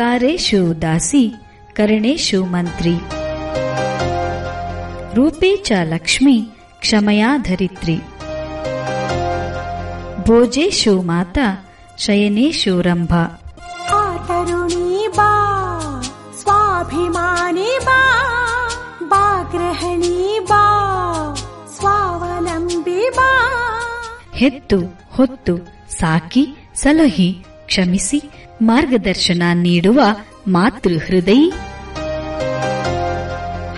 ಕಾರೇಶು ದಾಸಿ ಕರ್ಣೇಶು ಮಂತ್ರಿ. ರೂಪೇ ಚ ಲಕ್ಷ್ಮೀ ಕ್ಷಮಯಾ ಧರಿತ್ರಿ. ಭೋಜೇಶು ಮಾತಾ ಶಯನೇಶು ರಂಭಾ. ಆತರುಣಿ ಬಾ ಸ್ವಾಭಿಮಾನಿ ಬಾ, ಬಾ ಗೃಹಿಣಿ ಬಾ ಸ್ವಾವಲಂಬಿ ಬಾ. ಹೆತ್ತು ಹೊತ್ತು ಸಾಕಿ ಸಲಹಿ ಕ್ಷಮಿಸಿ ಮಾರ್ಗದರ್ಶನ ನೀಡುವ ಮಾತೃ ಹೃದಯಿ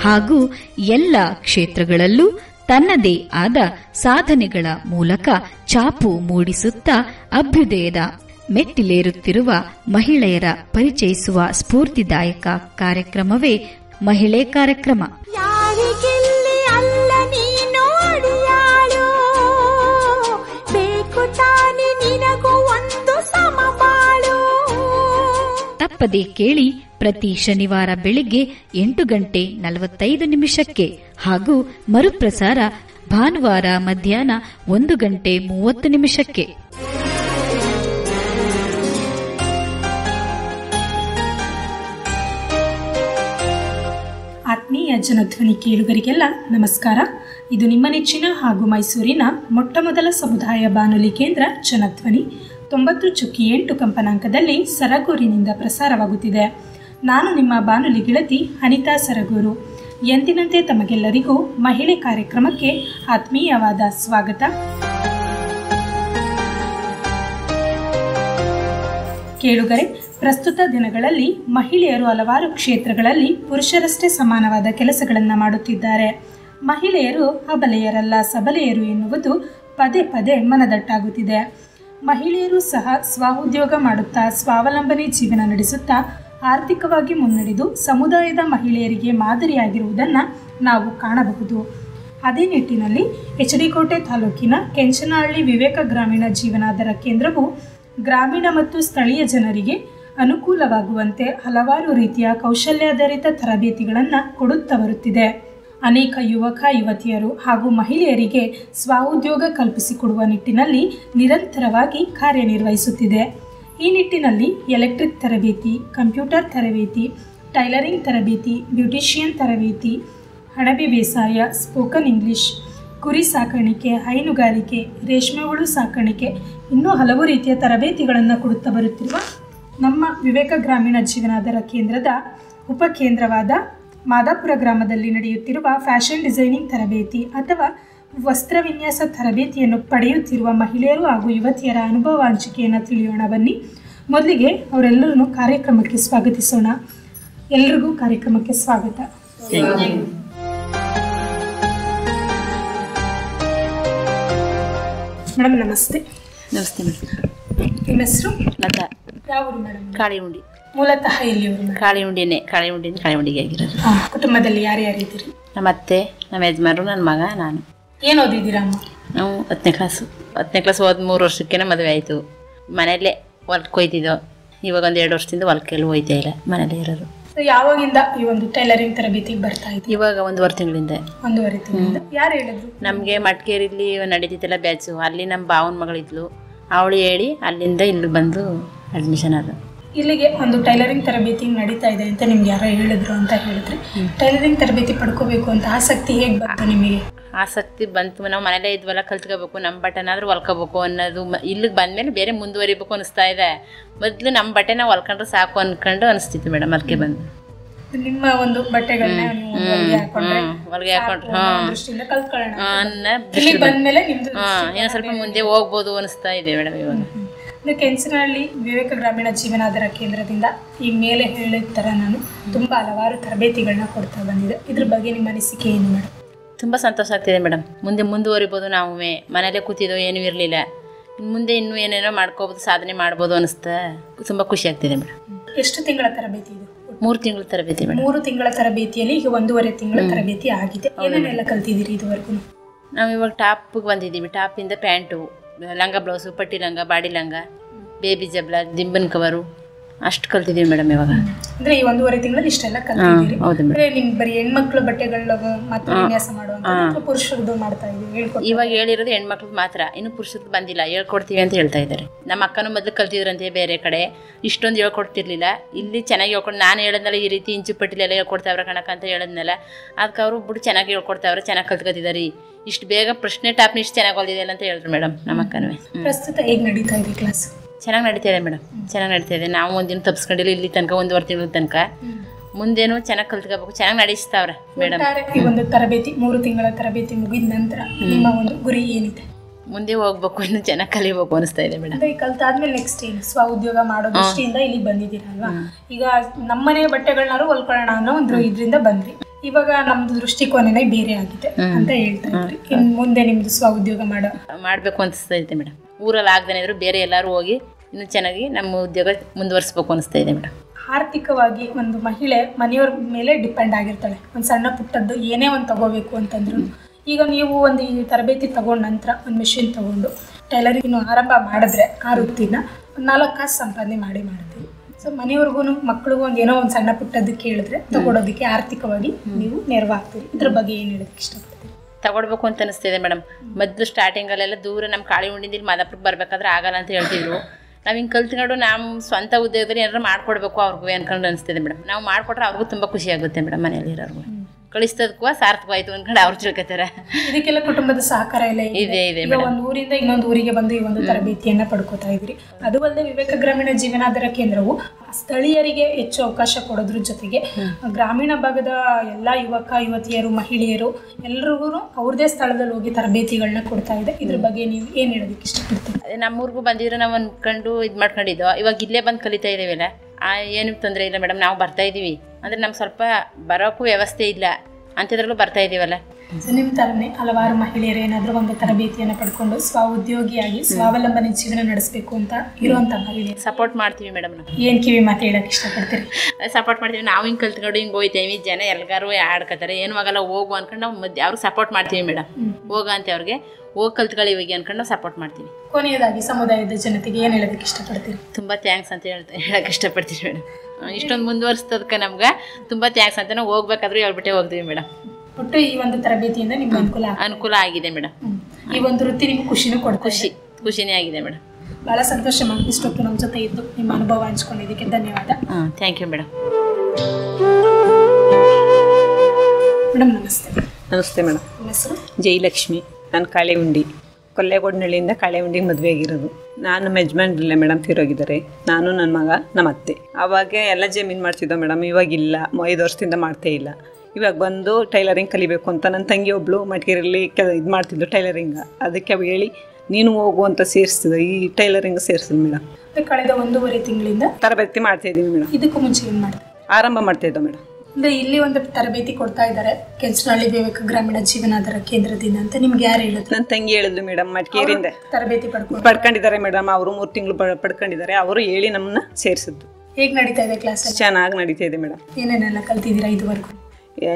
ಹಾಗೂ ಎಲ್ಲ ಕ್ಷೇತ್ರಗಳಲ್ಲೂ ತನ್ನದೇ ಆದ ಸಾಧನೆಗಳ ಮೂಲಕ ಛಾಪು ಮೂಡಿಸುತ್ತಾ ಅಭ್ಯುದಯದ ಮೆಟ್ಟಿಲೇರುತ್ತಿರುವ ಮಹಿಳೆಯರ ಪರಿಚಯಿಸುವ ಸ್ಫೂರ್ತಿದಾಯಕ ಕಾರ್ಯಕ್ರಮವೇ ಮಹಿಳೆ ಕಾರ್ಯಕ್ರಮ. ತಪ್ಪದೇ ಕೇಳಿ ಪ್ರತಿ ಶನಿವಾರ ಬೆಳಿಗ್ಗೆ 8:45 ಹಾಗೂ ಮರುಪ್ರಸಾರ ಭಾನುವಾರ ಮಧ್ಯಾಹ್ನ 1:30. ಆತ್ಮೀಯ ಜನಧ್ವನಿ ಕೇಳುಗರಿಗೆಲ್ಲ ನಮಸ್ಕಾರ. ಇದು ನಿಮ್ಮ ನೆಚ್ಚಿನ ಹಾಗೂ ಮೈಸೂರಿನ ಮೊಟ್ಟಮೊದಲ ಸಮುದಾಯ ಬಾನುಲಿ ಕೇಂದ್ರ ಜನಧ್ವನಿ 90.8 ಕಂಪನಾಂಕದಲ್ಲಿ ಸರಗೂರಿನಿಂದ ಪ್ರಸಾರವಾಗುತ್ತಿದೆ. ನಾನು ನಿಮ್ಮ ಬಾನುಲಿ ಗೆಳತಿ ಅನಿತಾ ಸರಗೂರು. ಎಂದಿನಂತೆ ತಮಗೆಲ್ಲರಿಗೂ ಮಹಿಳೆ ಕಾರ್ಯಕ್ರಮಕ್ಕೆ ಆತ್ಮೀಯವಾದ ಸ್ವಾಗತ. ಕೇಳುಗರೆ, ಪ್ರಸ್ತುತ ದಿನಗಳಲ್ಲಿ ಮಹಿಳೆಯರು ಹಲವಾರು ಕ್ಷೇತ್ರಗಳಲ್ಲಿ ಪುರುಷರಷ್ಟೇ ಸಮಾನವಾದ ಕೆಲಸಗಳನ್ನು ಮಾಡುತ್ತಿದ್ದಾರೆ. ಮಹಿಳೆಯರು ಅಬಲೆಯರಲ್ಲ, ಸಬಲೆಯರು ಎನ್ನುವುದು ಪದೇ ಪದೇ ಮನದಟ್ಟಾಗುತ್ತಿದೆ. ಮಹಿಳೆಯರು ಸಹ ಸ್ವಉದ್ಯೋಗ ಮಾಡುತ್ತಾ ಸ್ವಾವಲಂಬನೆ ಜೀವನ ನಡೆಸುತ್ತಾ ಆರ್ಥಿಕವಾಗಿ ಮುನ್ನಡೆದು ಸಮುದಾಯದ ಮಹಿಳೆಯರಿಗೆ ಮಾದರಿಯಾಗಿರುವುದನ್ನು ನಾವು ಕಾಣಬಹುದು. ಅದೇ ನಿಟ್ಟಿನಲ್ಲಿ ಎಚ್ ಡಿ ಕೋಟೆ ತಾಲೂಕಿನ ಕೆಂಚನಹಳ್ಳಿ ವಿವೇಕ ಗ್ರಾಮೀಣ ಜೀವನಾಧಾರ ಕೇಂದ್ರವು ಗ್ರಾಮೀಣ ಮತ್ತು ಸ್ಥಳೀಯ ಜನರಿಗೆ ಅನುಕೂಲವಾಗುವಂತೆ ಹಲವಾರು ರೀತಿಯ ಕೌಶಲ್ಯಾಧಾರಿತ ತರಬೇತಿಗಳನ್ನು ಕೊಡುತ್ತಾ ಬರುತ್ತಿದೆ. ಅನೇಕ ಯುವಕ ಯುವತಿಯರು ಹಾಗೂ ಮಹಿಳೆಯರಿಗೆ ಸ್ವಉದ್ಯೋಗ ಕಲ್ಪಿಸಿಕೊಡುವ ನಿಟ್ಟಿನಲ್ಲಿ ನಿರಂತರವಾಗಿ ಕಾರ್ಯನಿರ್ವಹಿಸುತ್ತಿದೆ. ಈ ನಿಟ್ಟಿನಲ್ಲಿ ಎಲೆಕ್ಟ್ರಿಕ್ ತರಬೇತಿ, ಕಂಪ್ಯೂಟರ್ ತರಬೇತಿ, ಟೈಲರಿಂಗ್ ತರಬೇತಿ, ಬ್ಯೂಟಿಷಿಯನ್ ತರಬೇತಿ, ಅಣಬೆ ಬೇಸಾಯ, ಸ್ಪೋಕನ್ ಇಂಗ್ಲೀಷ್, ಕುರಿ ಸಾಕಾಣಿಕೆ, ಹೈನುಗಾರಿಕೆ, ರೇಷ್ಮೆ ಹುಳು ಸಾಕಾಣಿಕೆ, ಇನ್ನೂ ಹಲವು ರೀತಿಯ ತರಬೇತಿಗಳನ್ನು ಕೊಡುತ್ತಾ ಬರುತ್ತಿರುವ ನಮ್ಮ ವಿವೇಕ ಗ್ರಾಮೀಣ ಜೀವನಾಧಾರ ಕೇಂದ್ರದ ಉಪಕೇಂದ್ರವಾದ ಮಾದಾಪುರ ಗ್ರಾಮದಲ್ಲಿ ನಡೆಯುತ್ತಿರುವ ಫ್ಯಾಷನ್ ಡಿಸೈನಿಂಗ್ ತರಬೇತಿ ಅಥವಾ ವಸ್ತ್ರ ವಿನ್ಯಾಸ ತರಬೇತಿಯನ್ನು ಪಡೆಯುತ್ತಿರುವ ಮಹಿಳೆಯರು ಹಾಗೂ ಯುವತಿಯರ ಅನುಭವ ಹಂಚಿಕೆಯನ್ನು ತಿಳಿಯೋಣ ಬನ್ನಿ. ಮೊದಲಿಗೆ ಅವರೆಲ್ಲರನ್ನು ಕಾರ್ಯಕ್ರಮಕ್ಕೆ ಸ್ವಾಗತಿಸೋಣ. ಎಲ್ರಿಗೂ ಕಾರ್ಯಕ್ರಮಕ್ಕೆ ಸ್ವಾಗತ. ಮೇಡಮ್ ನಮಸ್ತೆ. ನಮಸ್ತೆ ಮೇಡಮ್. ನಿಮ್ಮ ಹೆಸರು? ಲತಾ. ಯಾವರು ಮೇಡಮ್? ಕಾಳಿಹುಂಡಿ. ಮೂಲತಃ ಎಲ್ಲಿಯವರು? ಕಾಳಿಹುಂಡಿಗೆ ಆಗಿರೋದು. ಕುಟುಂಬದಲ್ಲಿ ಯಾರ್ಯಾರಿದ್ದೀರಿ? ನಮ್ಮ ಅತ್ತೆ, ನಮ್ಮ ಯಜಮಾನರು, ನನ್ನ ಮಗ, ನಾನು. ಏನು ಓದಿದ್ದೀರಮ್ಮ? ನಾವು 10ನೇ ಕ್ಲಾಸು. 10ನೇ ಕ್ಲಾಸ್ ಹೋದ 3 ವರ್ಷಕ್ಕೇನೆ ಮದುವೆ ಆಯಿತು. ಮನೆಯಲ್ಲೇ ಹೊಲಕ್ಕೆ ಹೋಯ್ತಿದ್ದೋ. ಇವಾಗ 1-2 ವರ್ಷದಿಂದ ಹೊಲಕ್ಕೆಲ್ಲೂ ಹೋಯ್ತಾ ಇಲ್ಲ, ಮನೇಲೇ ಇರೋರು. ಯಾವಾಗಿಂದ ಈ ಒಂದು ಟೈಲರಿಂಗ್ ತರಬೇತಿಗೆ ಬರ್ತಾ ಇದ್ದೀವಿ? ಇವಾಗ 1.5 ತಿಂಗಳಿಂದ. 1.5 ತಿಂಗಳಿಂದ. ಯಾರು ಹೇಳಿದ್ರು ನಮಗೆ? ಮಟ್ಕೇರಿಲಿ ನಡೀತಿತ್ತಲ್ಲ ಬ್ಯಾಚು, ಅಲ್ಲಿ ನಮ್ಮ ಭಾವನ ಮಗಳಿದ್ಲು, ಅವಳು ಹೇಳಿ ಅಲ್ಲಿಂದ ಇಲ್ಲಿ ಬಂದು ಅಡ್ಮಿಷನ್ ಆದ. ಇಲ್ಲಿಗೆ ಒಂದು ಟೈಲರಿಂಗ್ ತರಬೇತಿ ನಡೀತಾ ಇದೆ ಅಂತ ನಿಮ್ಗೆ ಯಾರೋ ಹೇಳಿದ್ರು ಅಂತ ಹೇಳಿದ್ರೆ, ಟೈಲರಿಂಗ್ ತರಬೇತಿ ಪಡ್ಕೋಬೇಕು ಅಂತ ಆಸಕ್ತಿ ಹೇಗೆ ಬಂತು ನಿಮಗೆ? ಆಸಕ್ತಿ ಬಂತು. ನಾವು ಮನೇಲೇ ಇದ್ವಲ್ಲ, ಕಲ್ತ್ಕೋಬೇಕು, ನಮ್ಮ ಬಟ್ಟೆನಾದ್ರೂ ಹೊಲ್ಕೋಬೇಕು ಅನ್ನೋದು. ಇಲ್ಲಿಗೆ ಬಂದಮೇಲೆ ಬೇರೆ ಮುಂದುವರಿಬೇಕು ಅನಿಸ್ತಾ ಇದೆ. ಮೊದಲು ನಮ್ಮ ಬಟ್ಟೆ ನಾವು ಹೊಲ್ಕೊಂಡ್ರೆ ಸಾಕು ಅಂದ್ಕೊಂಡು ಅನಿಸ್ತಿತ್ತು ಮೇಡಮ್, ಅದಕ್ಕೆ ಬಂದು. ನಿಮ್ಮ ಒಂದು ಬಟ್ಟೆಗಳನ್ನ ಹೊಲಿಗೆ ಹಾಕೊಂಡ್ರೆ ಸ್ವಲ್ಪ ಮುಂದೆ ಹೋಗ್ಬೋದು ಅನಿಸ್ತಾ ಇದೆ ಮೇಡಮ್ ಇವಾಗ. ಇನ್ನು ಕೆಂಚನಹಳ್ಳಿ ವಿವೇಕ ಗ್ರಾಮೀಣ ಜೀವನಾಧಾರ ಕೇಂದ್ರದಿಂದ ಈ ಮೇಲೆ ಹೇಳಿದ ಥರ ನಾನು ತುಂಬ ಹಲವಾರು ತರಬೇತಿಗಳನ್ನ ಕೊಡ್ತಾ ಬಂದಿದ್ದೆ. ಇದ್ರ ಬಗ್ಗೆ ನಿಮ್ಮ ಅನಿಸಿಕೆ ಏನು ಮೇಡಮ್? ತುಂಬ ಸಂತೋಷ ಆಗ್ತಿದೆ ಮೇಡಮ್. ಮುಂದೆ ಮುಂದುವರಿಬೋದು, ನಾವು ಮನೇಲೆ ಕೂತಿದ್ದೋ, ಏನೂ ಇರಲಿಲ್ಲ, ಮುಂದೆ ಇನ್ನೂ ಏನೇನೋ ಮಾಡ್ಕೋಬೋದು, ಸಾಧನೆ ಮಾಡ್ಬೋದು ಅನಿಸ್ತಾ ತುಂಬ ಖುಷಿ ಆಗ್ತಿದೆ ಮೇಡಮ್. ಎಷ್ಟು ತಿಂಗಳ ತರಬೇತಿ ಇದು? 3 ತಿಂಗಳ ತರಬೇತಿ ಮೇಡಮ್. 3 ತಿಂಗಳ ತರಬೇತಿಯಲ್ಲಿ ಈಗ 1.5 ತಿಂಗಳ ತರಬೇತಿ ಆಗಿದೆ. ಏನೇನೆಲ್ಲ ಕಲ್ತಿದ್ದೀರಿ ಇದುವರೆಗೂ? ನಾವು ಇವಾಗ ಟಾಪ್ಗೆ ಬಂದಿದ್ದೀವಿ. ಟಾಪಿಂದ ಪ್ಯಾಂಟು, ಲಂಗ ಬ್ಲೌಸು, ಪಟ್ಟಿ ಲಂಗ, ಬಾಡಿ ಲಂಗ, ಬೇಬಿ ಜಬ್ಲ, ದಿಂಬನ್ ಕವರು, ಅಷ್ಟು ಕಲ್ತಿದ್ದೀವಿ ಮೇಡಂ ಇವಾಗ ಅಂದ್ರೆ ಈ 1.5 ತಿಂಗಳಲ್ಲಿ ಇಷ್ಟೆಲ್ಲ ಕಲ್ತಿದ್ದೀರಿ ಅಂದ್ರೆ ನಿಮ್ಮ ಬರಿ ಹೆಣ್ಣು ಮಕ್ಕಳ ಬಟ್ಟೆಗಳನ್ನ ಮಾತ್ರ ವಿನ್ಯಾಸ ಮಾಡುವಂತ ಅಥವಾ ಪುರುಷರದು ಮಾಡ್ತಾ ಇದ್ದೀವಿ ಹೇಳ್ಕೊಡ್ತೀವಿ ಇವಾಗ ಹೇಳಿರೋದು ಹೆಣ್ಣು ಮಕ್ಕಳು ಮಾತ್ರ ಇನ್ನು ಪುರುಷರದು ಬಂದಿಲ್ಲ ಹೇಳ್ಕೊಡ್ತೀವಿ ಅಂತ ಹೇಳ್ತಾ ಇದ್ದಾರೆ ನಮ್ಮ ಅಕ್ಕನ ಮೊದಲು ಕಲ್ತಿದ್ರಂತೆ ಬೇರೆ ಕಡೆ ಇಷ್ಟೊಂದು ಹೇಳ್ಕೊಡ್ತಿರ್ಲಿಲ್ಲ ಇಲ್ಲಿ ಚೆನ್ನಾಗಿ ಹೇಳ್ಕೊಂಡು ನಾನು ಹೇಳಿದ್ನಲ್ಲ ಈ ರೀತಿ ಇಂಚು ಪಟ್ಟಿಲೆಲ್ಲ ಹೇಳ್ಕೊಡ್ತಾವ್ರ ಕಣಕ ಅಂತ ಹೇಳಿದ್ನಲ್ಲ ಅದಕ್ಕೆ ಅವರು ಬಿಡು ಚೆನ್ನಾಗಿ ಹೇಳ್ಕೊಡ್ತಾವ್ರ ಚೆನ್ನಾಗಿ ಕಲ್ತ್ಕೊತಿದ್ದಾರೆ ಇಷ್ಟು ಬೇಗ ಪ್ರಶ್ನೆ ಟಾಪ್ ಇಷ್ಟು ಚೆನ್ನಾಗಿ ಹೊಲ್ದಿದೆಯಲ್ಲ ಅಂತ ಹೇಳಿದ್ರು ಮೇಡಮ್ ನಮ್ಮ ಅಕ್ಕನವೇ ಪ್ರಸ್ತುತ ಹೇಗೆ ನಡೀತಾ ಇದೆ ಕ್ಲಾಸ್ ಚೆನ್ನಾಗಿ ನಡೀತಾ ಇದೆ ಮೇಡಮ್ ಚೆನ್ನಾಗಿ ನಡೀತಾ ಇದೆ ನಾವು ಒಂದಿನ ತಪ್ಪಿಸ್ಕೊಂಡಿಲ್ಲ ಇಲ್ಲಿ ತನಕ 1.5 ತಿಂಗಳ ತನಕ ಮುಂದೇನು ಚೆನ್ನಾಗಿ ಕಲ್ತ್ಕೋಬೇಕು ಚೆನ್ನಾಗಿ ನಡೆಸ್ತಾವ್ರೆ ಮೇಡಮ್ ಈ ಒಂದು ತರಬೇತಿ 3 ತಿಂಗಳ ತರಬೇತಿ ಮುಗಿದ ನಂತರ ನಿಮ್ಮ ಒಂದು ಗುರಿ ಏನಿದೆ ಮುಂದೆ ಹೋಗ್ಬೇಕು ಇನ್ನು ಚೆನ್ನಾಗಿ ಕಲಿಬೇಕು ಅನಿಸ್ತಾ ಇದೆ ಮೇಡಮ್ ಈ ಕಲ್ತಾದ್ಮೇಲೆ ನೆಕ್ಸ್ಟ್ ಏನು ಸ್ವ ಉದ್ಯೋಗ ಮಾಡೋ ದೃಷ್ಟಿಯಿಂದ ಇಲ್ಲಿಗೆ ಬಂದಿದ್ದೀರಲ್ವಾ ಈಗ ನಮ್ಮನೆ ಬಟ್ಟೆಗಳನ್ನಾರು ಹೊಲ್ಕೊಳ್ಳೋಣ ಅನ್ನೋ ಒಂದು ಇದರಿಂದ ಬಂದ್ರಿ ಇವಾಗ ನಮ್ದು ದೃಷ್ಟಿಕೋನನೇ ಬೇರೆ ಆಗಿದೆ ಅಂತ ಹೇಳ್ತಾ ಇದ್ರಿ ಇನ್ನು ಮುಂದೆ ನಿಮ್ದು ಸ್ವ ಉದ್ಯೋಗ ಮಾಡಬೇಕು ಅನಿಸ್ತಾ ಇದೆ ಮೇಡಮ್ ಊರಲ್ಲಿ ಆಗದೇ ಇದ್ರು ಬೇರೆ ಎಲ್ಲರೂ ಹೋಗಿ ಇನ್ನು ಚೆನ್ನಾಗಿ ನಮ್ಮ ಉದ್ಯೋಗ ಮುಂದುವರಿಸಬೇಕು ಅನಿಸ್ತಾ ಇದೆ ಮೇಡಮ್ ಆರ್ಥಿಕವಾಗಿ ಒಂದು ಮಹಿಳೆ ಮನೆಯವ್ರ ಮೇಲೆ ಡಿಪೆಂಡ್ ಆಗಿರ್ತಾಳೆ ಒಂದು ಸಣ್ಣ ಪುಟ್ಟದ್ದು ಏನೇ ಒಂದು ತಗೋಬೇಕು ಅಂತಂದ್ರು ಈಗ ನೀವು ಒಂದು ಈ ತರಬೇತಿ ತಗೊಂಡ ನಂತರ ಒಂದು ಮೆಷಿನ್ ತಗೊಂಡು ಟೈಲರಿಂಗ್ ಆರಂಭ ಮಾಡಿದ್ರೆ ಆ ವೃತ್ತಿನ 4 ಕಾಸು ಸಂಪಾದನೆ ಮಾಡ್ತೀವಿ ಸೊ ಮನೆಯವ್ರಿಗೂ ಮಕ್ಕಳಿಗೂ ಒಂದು ಏನೋ ಒಂದು ಸಣ್ಣ ಪುಟ್ಟದಕ್ಕೆ ಹೇಳಿದ್ರೆ ತಗೊಳೋದಕ್ಕೆ ಆರ್ಥಿಕವಾಗಿ ನೀವು ನೆರವಾಗ್ತೀರಿ ಇದ್ರ ಬಗ್ಗೆ ಏನು ಹೇಳೋದಕ್ಕೆ ಇಷ್ಟಪಡ್ತೀರಿ ತಗೊಳ್ಬೇಕು ಅಂತ ಅನಿಸ್ತಿದೆ ಮೇಡಮ್ ಮೊದಲು ಸ್ಟಾರ್ಟಿಂಗಲ್ಲೆಲ್ಲ ದೂರ ನಮ್ಮ ಕಾಳಿ ಉಂಡಿಂದ ಇಲ್ಲಿ ಮಾದಾಪುರಕ್ಕೆ ಬರ್ಬೇಕಾದ್ರೆ ಆಗಲ್ಲ ಅಂತ ಹೇಳ್ತಿದ್ರು ನಾವು ಹಿಂಗೆ ಕಲ್ತ್ಕೊಂಡು ನಮ್ಮ ಸ್ವಂತ ಉದ್ಯೋಗದಲ್ಲಿ ಏನಾರು ಮಾಡಿಕೊಡ್ಬೇಕು ಅವ್ರಿಗೂ ಅನ್ಕೊಂಡು ಅನಿಸ್ತಿದೆ ಮೇಡಮ್ ನಾವು ಮಾಡಿಕೊಟ್ರೆ ಅವ್ರಿಗೂ ತುಂಬ ಖುಷಿ ಆಗುತ್ತೆ ಮೇಡಮ್ ಮನೆಯಲ್ಲಿರೋರ್ಗು ಕಳಿಸ್ತದಕ್ಕೂ ಸಾರ್ಥಕವಾಯಿತು ಅಂದ್ಕೊಂಡು ಅವ್ರು ತಿಳ್ಕೊತಾರೆ ಇದಕ್ಕೆಲ್ಲ ಕುಟುಂಬದ ಸಹಕಾರ ಎಲ್ಲ ಇದೆ ಇದೆ ಒಂದು ಊರಿಂದ ಇನ್ನೊಂದು ಊರಿಗೆ ಬಂದು ಈ ಒಂದು ತರಬೇತಿಯನ್ನು ಪಡ್ಕೋತಾ ಇದ್ರಿ ಅದು ಅಲ್ಲದೆ ವಿವೇಕ ಗ್ರಾಮೀಣ ಜೀವನಾಧಾರ ಕೇಂದ್ರವು ಸ್ಥಳೀಯರಿಗೆ ಹೆಚ್ಚು ಅವಕಾಶ ಕೊಡೋದ್ರ ಜೊತೆಗೆ ಗ್ರಾಮೀಣ ಭಾಗದ ಎಲ್ಲ ಯುವಕ ಯುವತಿಯರು ಮಹಿಳೆಯರು ಎಲ್ರಿಗೂ ಅವ್ರದೇ ಸ್ಥಳದಲ್ಲಿ ಹೋಗಿ ತರಬೇತಿಗಳನ್ನ ಕೊಡ್ತಾ ಇದೆ ಇದ್ರ ಬಗ್ಗೆ ನೀವು ಏನು ಹೇಳೋದಕ್ಕೆ ಇಷ್ಟಪಡ್ತೀವಿ ಅದೇ ನಮ್ಮೂರಿಗೂ ಬಂದಿರೋ ನಾವು ಅಂದ್ಕೊಂಡು ಇದು ಮಾಡ್ಕೊಂಡಿದ್ದೋ ಇವಾಗ ಇಲ್ಲೇ ಬಂದು ಕಲಿತಾ ಇದ್ದೀವಲ್ಲ ಏನು ತೊಂದರೆ ಇಲ್ಲ ಮೇಡಮ್ ನಾವು ಬರ್ತಾ ಇದ್ದೀವಿ ಅಂದರೆ ನಮ್ಗೆ ಸ್ವಲ್ಪ ಬರೋಕ್ಕೂ ವ್ಯವಸ್ಥೆ ಇಲ್ಲ ಅಂಥದ್ರಲ್ಲೂ ಬರ್ತಾ ಇದ್ದೀವಲ್ಲ ಸೊ ನಿಮ್ಮ ಥರನೇ ಹಲವಾರು ಮಹಿಳೆಯರು ಏನಾದರೂ ಒಂದು ತರಬೇತಿಯನ್ನು ಪಡ್ಕೊಂಡು ಸ್ವ ಉದ್ಯೋಗಿಯಾಗಿ ಸ್ವಾವಲಂಬನೆ ಜೀವನ ನಡೆಸಬೇಕು ಅಂತ ಇರುವಂಥ ಮಹಿಳೆಯರು ಸಪೋರ್ಟ್ ಮಾಡ್ತೀವಿ ಮೇಡಮ್ ನಾವು ಏನು ಕಿವಿ ಮಾತು ಹೇಳೋಕ್ಕೆ ಇಷ್ಟಪಡ್ತೀರಿ ಸಪೋರ್ಟ್ ಮಾಡ್ತೀವಿ ನಾವು ಹಿಂಗೆ ಕಲ್ತ್ಕೊಂಡು ಹಿಂಗೆ ಹೋಗ್ತೀವಿ ಜನ ಎಲ್ಲರೂ ಆಡ್ಕೊತಾರೆ ಏನು ಆಗಲ್ಲ ಹೋಗು ಅಂದ್ಕೊಂಡು ನಾವು ಮಧ್ಯೆ ಅವ್ರಿಗೆ ಸಪೋರ್ಟ್ ಮಾಡ್ತೀವಿ ಮೇಡಮ್ ಹೋಗಂತೆ ಅವ್ರಿಗೆ ಹೋಗಿ ಕಲ್ತ್ಕೊಳ್ಳಿ ಹೋಗಿ ಅಂದ್ಕೊಂಡು ನಾವು ಸಪೋರ್ಟ್ ಮಾಡ್ತೀವಿ ಕೊನೆಯದಾಗಿ ಸಮುದಾಯದ ಜನತೆಗೆ ಏನು ಹೇಳೋದಕ್ಕೆ ಇಷ್ಟಪಡ್ತೀರಿ ತುಂಬ ಥ್ಯಾಂಕ್ಸ್ ಅಂತ ಹೇಳಕ್ಕೆ ಇಷ್ಟಪಡ್ತೀವಿ ಮೇಡಮ್ ಇಷ್ಟೊಂದು ಮುಂದುವರಿಸ್ತದಕ್ಕೆ ನಮ್ಗೆ ತುಂಬ ಥ್ಯಾಂಕ್ಸ್ ಅಂತ ನಾವು ಹೋಗ್ಬೇಕಾದ್ರೂ ಹೇಳ್ಬಿಟ್ಟೆ ಹೋಗ್ತೀವಿ ಮೇಡಮ್ ಒಟ್ಟು ಈ ಒಂದು ತರಬೇತಿಯಿಂದ ನಿಮ್ಗೆ ಅನುಕೂಲ ಆಗಿದೆ ಮೇಡಮ್ ಈ ಒಂದು ವೃತ್ತಿ ನಿಮ್ಗೆ ಖುಷಿನೂ ಕೊಡ್ತೀವಿ ಖುಷಿನೇ ಆಗಿದೆ ಮೇಡಮ್ ಭಾಳ ಸಂತೋಷ ಮ್ಯಾಮ್ ಇಷ್ಟೊತ್ತು ನಮ್ಮ ಜೊತೆ ಇದ್ದು ನಿಮ್ಮ ಅನುಭವ ಹಂಚ್ಕೊಂಡಿದ್ದಕ್ಕೆ ಧನ್ಯವಾದ ಥ್ಯಾಂಕ್ ಯು ಮೇಡಮ್ ಮೇಡಮ್ ನಮಸ್ತೆ ನಮಸ್ತೆ ಮೇಡಮ್ ನನ್ನ ಹೆಸರು ಜಯಲಕ್ಷ್ಮಿ ನಾನು ಕಾಳೆಗುಂಡಿ ಕೊಲ್ಲೆಗೋಡ್ನಳ್ಳಿಯಿಂದ ಕಾಳೆಗುಂಡಿಗೆ ಮದುವೆ ಆಗಿರೋದು ನಾನು ನಮ್ಮ ಯಜಮಾನ್ರಲ್ಲೇ ಮೇಡಮ್ ತೀರೋಗಿದ್ದಾರೆ ನಾನು ನನ್ನ ಮಗ ನಮ್ಮ ಅತ್ತೆ ಆವಾಗ ಎಲ್ಲ ಜಮೀನು ಮಾಡ್ತಿದ್ದೋ ಮೇಡಮ್ ಇವಾಗಿಲ್ಲ 5 ವರ್ಷದಿಂದ ಮಾಡ್ತೇ ಇಲ್ಲ ಇವಾಗ ಬಂದು ಟೈಲರಿಂಗ್ ಕಲಿಬೇಕು ಅಂತ ನನ್ನ ತಂಗಿ ಒಬ್ಬಳು ಮಡಿಕೇರಿಯಲ್ಲಿ ಇದು ಮಾಡ್ತಿದ್ಲು ಟೈಲರಿಂಗ್ ಅದಕ್ಕೆ ಅವು ಹೇಳಿ ನೀನು ಹೋಗು ಅಂತ ಸೇರಿಸಿದ ಈ ಟೈಲರಿಂಗ್ ಸೇರಿಸಿದ ಮೇಡಮ್ ಕಳೆದ 1.5 ತಿಂಗಳಿಂದ ತರಬೇತಿ ಮಾಡ್ತಾ ಇದ್ದೀವಿ ಮೇಡಮ್ ಇದಕ್ಕೂ ಮುಂಚೆ ಏನು ಮಾಡ್ತೀವಿ ಆರಂಭ ಮಾಡ್ತಾ ಇದ್ದೋ ಮೇಡಮ್ ಅಂದರೆ ಇಲ್ಲಿ ಒಂದು ತರಬೇತಿ ಕೊಡ್ತಾ ಇದ್ದಾರೆ ಕೆಂಚನಹಳ್ಳಿ ವಿವೇಕ ಗ್ರಾಮೀಣ ಜೀವನಾಧಾರ ಕೇಂದ್ರದಿಂದ ಅಂತ ನಿಮ್ಗೆ ಯಾರು ಹೇಳಿದ್ರು ನನ್ನ ತಂಗಿ ಹೇಳಿದ್ಲು ಮೇಡಮ್ ಮಡಿಕೇರಿಯಿಂದ ತರಬೇತಿ ಪಡ್ಕೊಂಡಿದ್ದಾರೆ ಮೇಡಮ್ ಅವರು 3 ತಿಂಗಳು ಪಡ್ಕೊಂಡಿದ್ದಾರೆ ಅವರು ಹೇಳಿ ನಮ್ಮನ್ನ ಸೇರಿಸಿದ್ದು ಹೇಗೆ ನಡೀತಾ ಇದೆ ಕ್ಲಾಸ್ ಚೆನ್ನಾಗಿ ನಡೀತಾ ಇದೆ ಮೇಡಮ್ ಏನೇನೆಲ್ಲ ಕಲ್ತಿದ್ದೀರಾ ಇದುವರೆಗೂ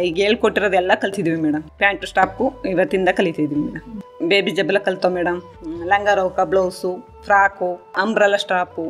ಈಗ ಹೇಳ್ಕೊಟ್ಟಿರೋದೆಲ್ಲ ಕಲ್ತಿದ್ದೀವಿ ಮೇಡಮ್ ಪ್ಯಾಂಟು ಸ್ಟಾಪು ಇವತ್ತಿಂದ ಕಲಿತಿದ್ದೀವಿ ಮೇಡಮ್ ಬೇಬಿ ಜಬ್ಬೆಲ್ಲ ಕಲ್ತೋ ಮೇಡಮ್ ಲಂಗ ರೌಕ ಬ್ಲೌಸು ಫ್ರಾಕು ಅಂಬ್ರಲ್ಲ ಸ್ಟಾಪು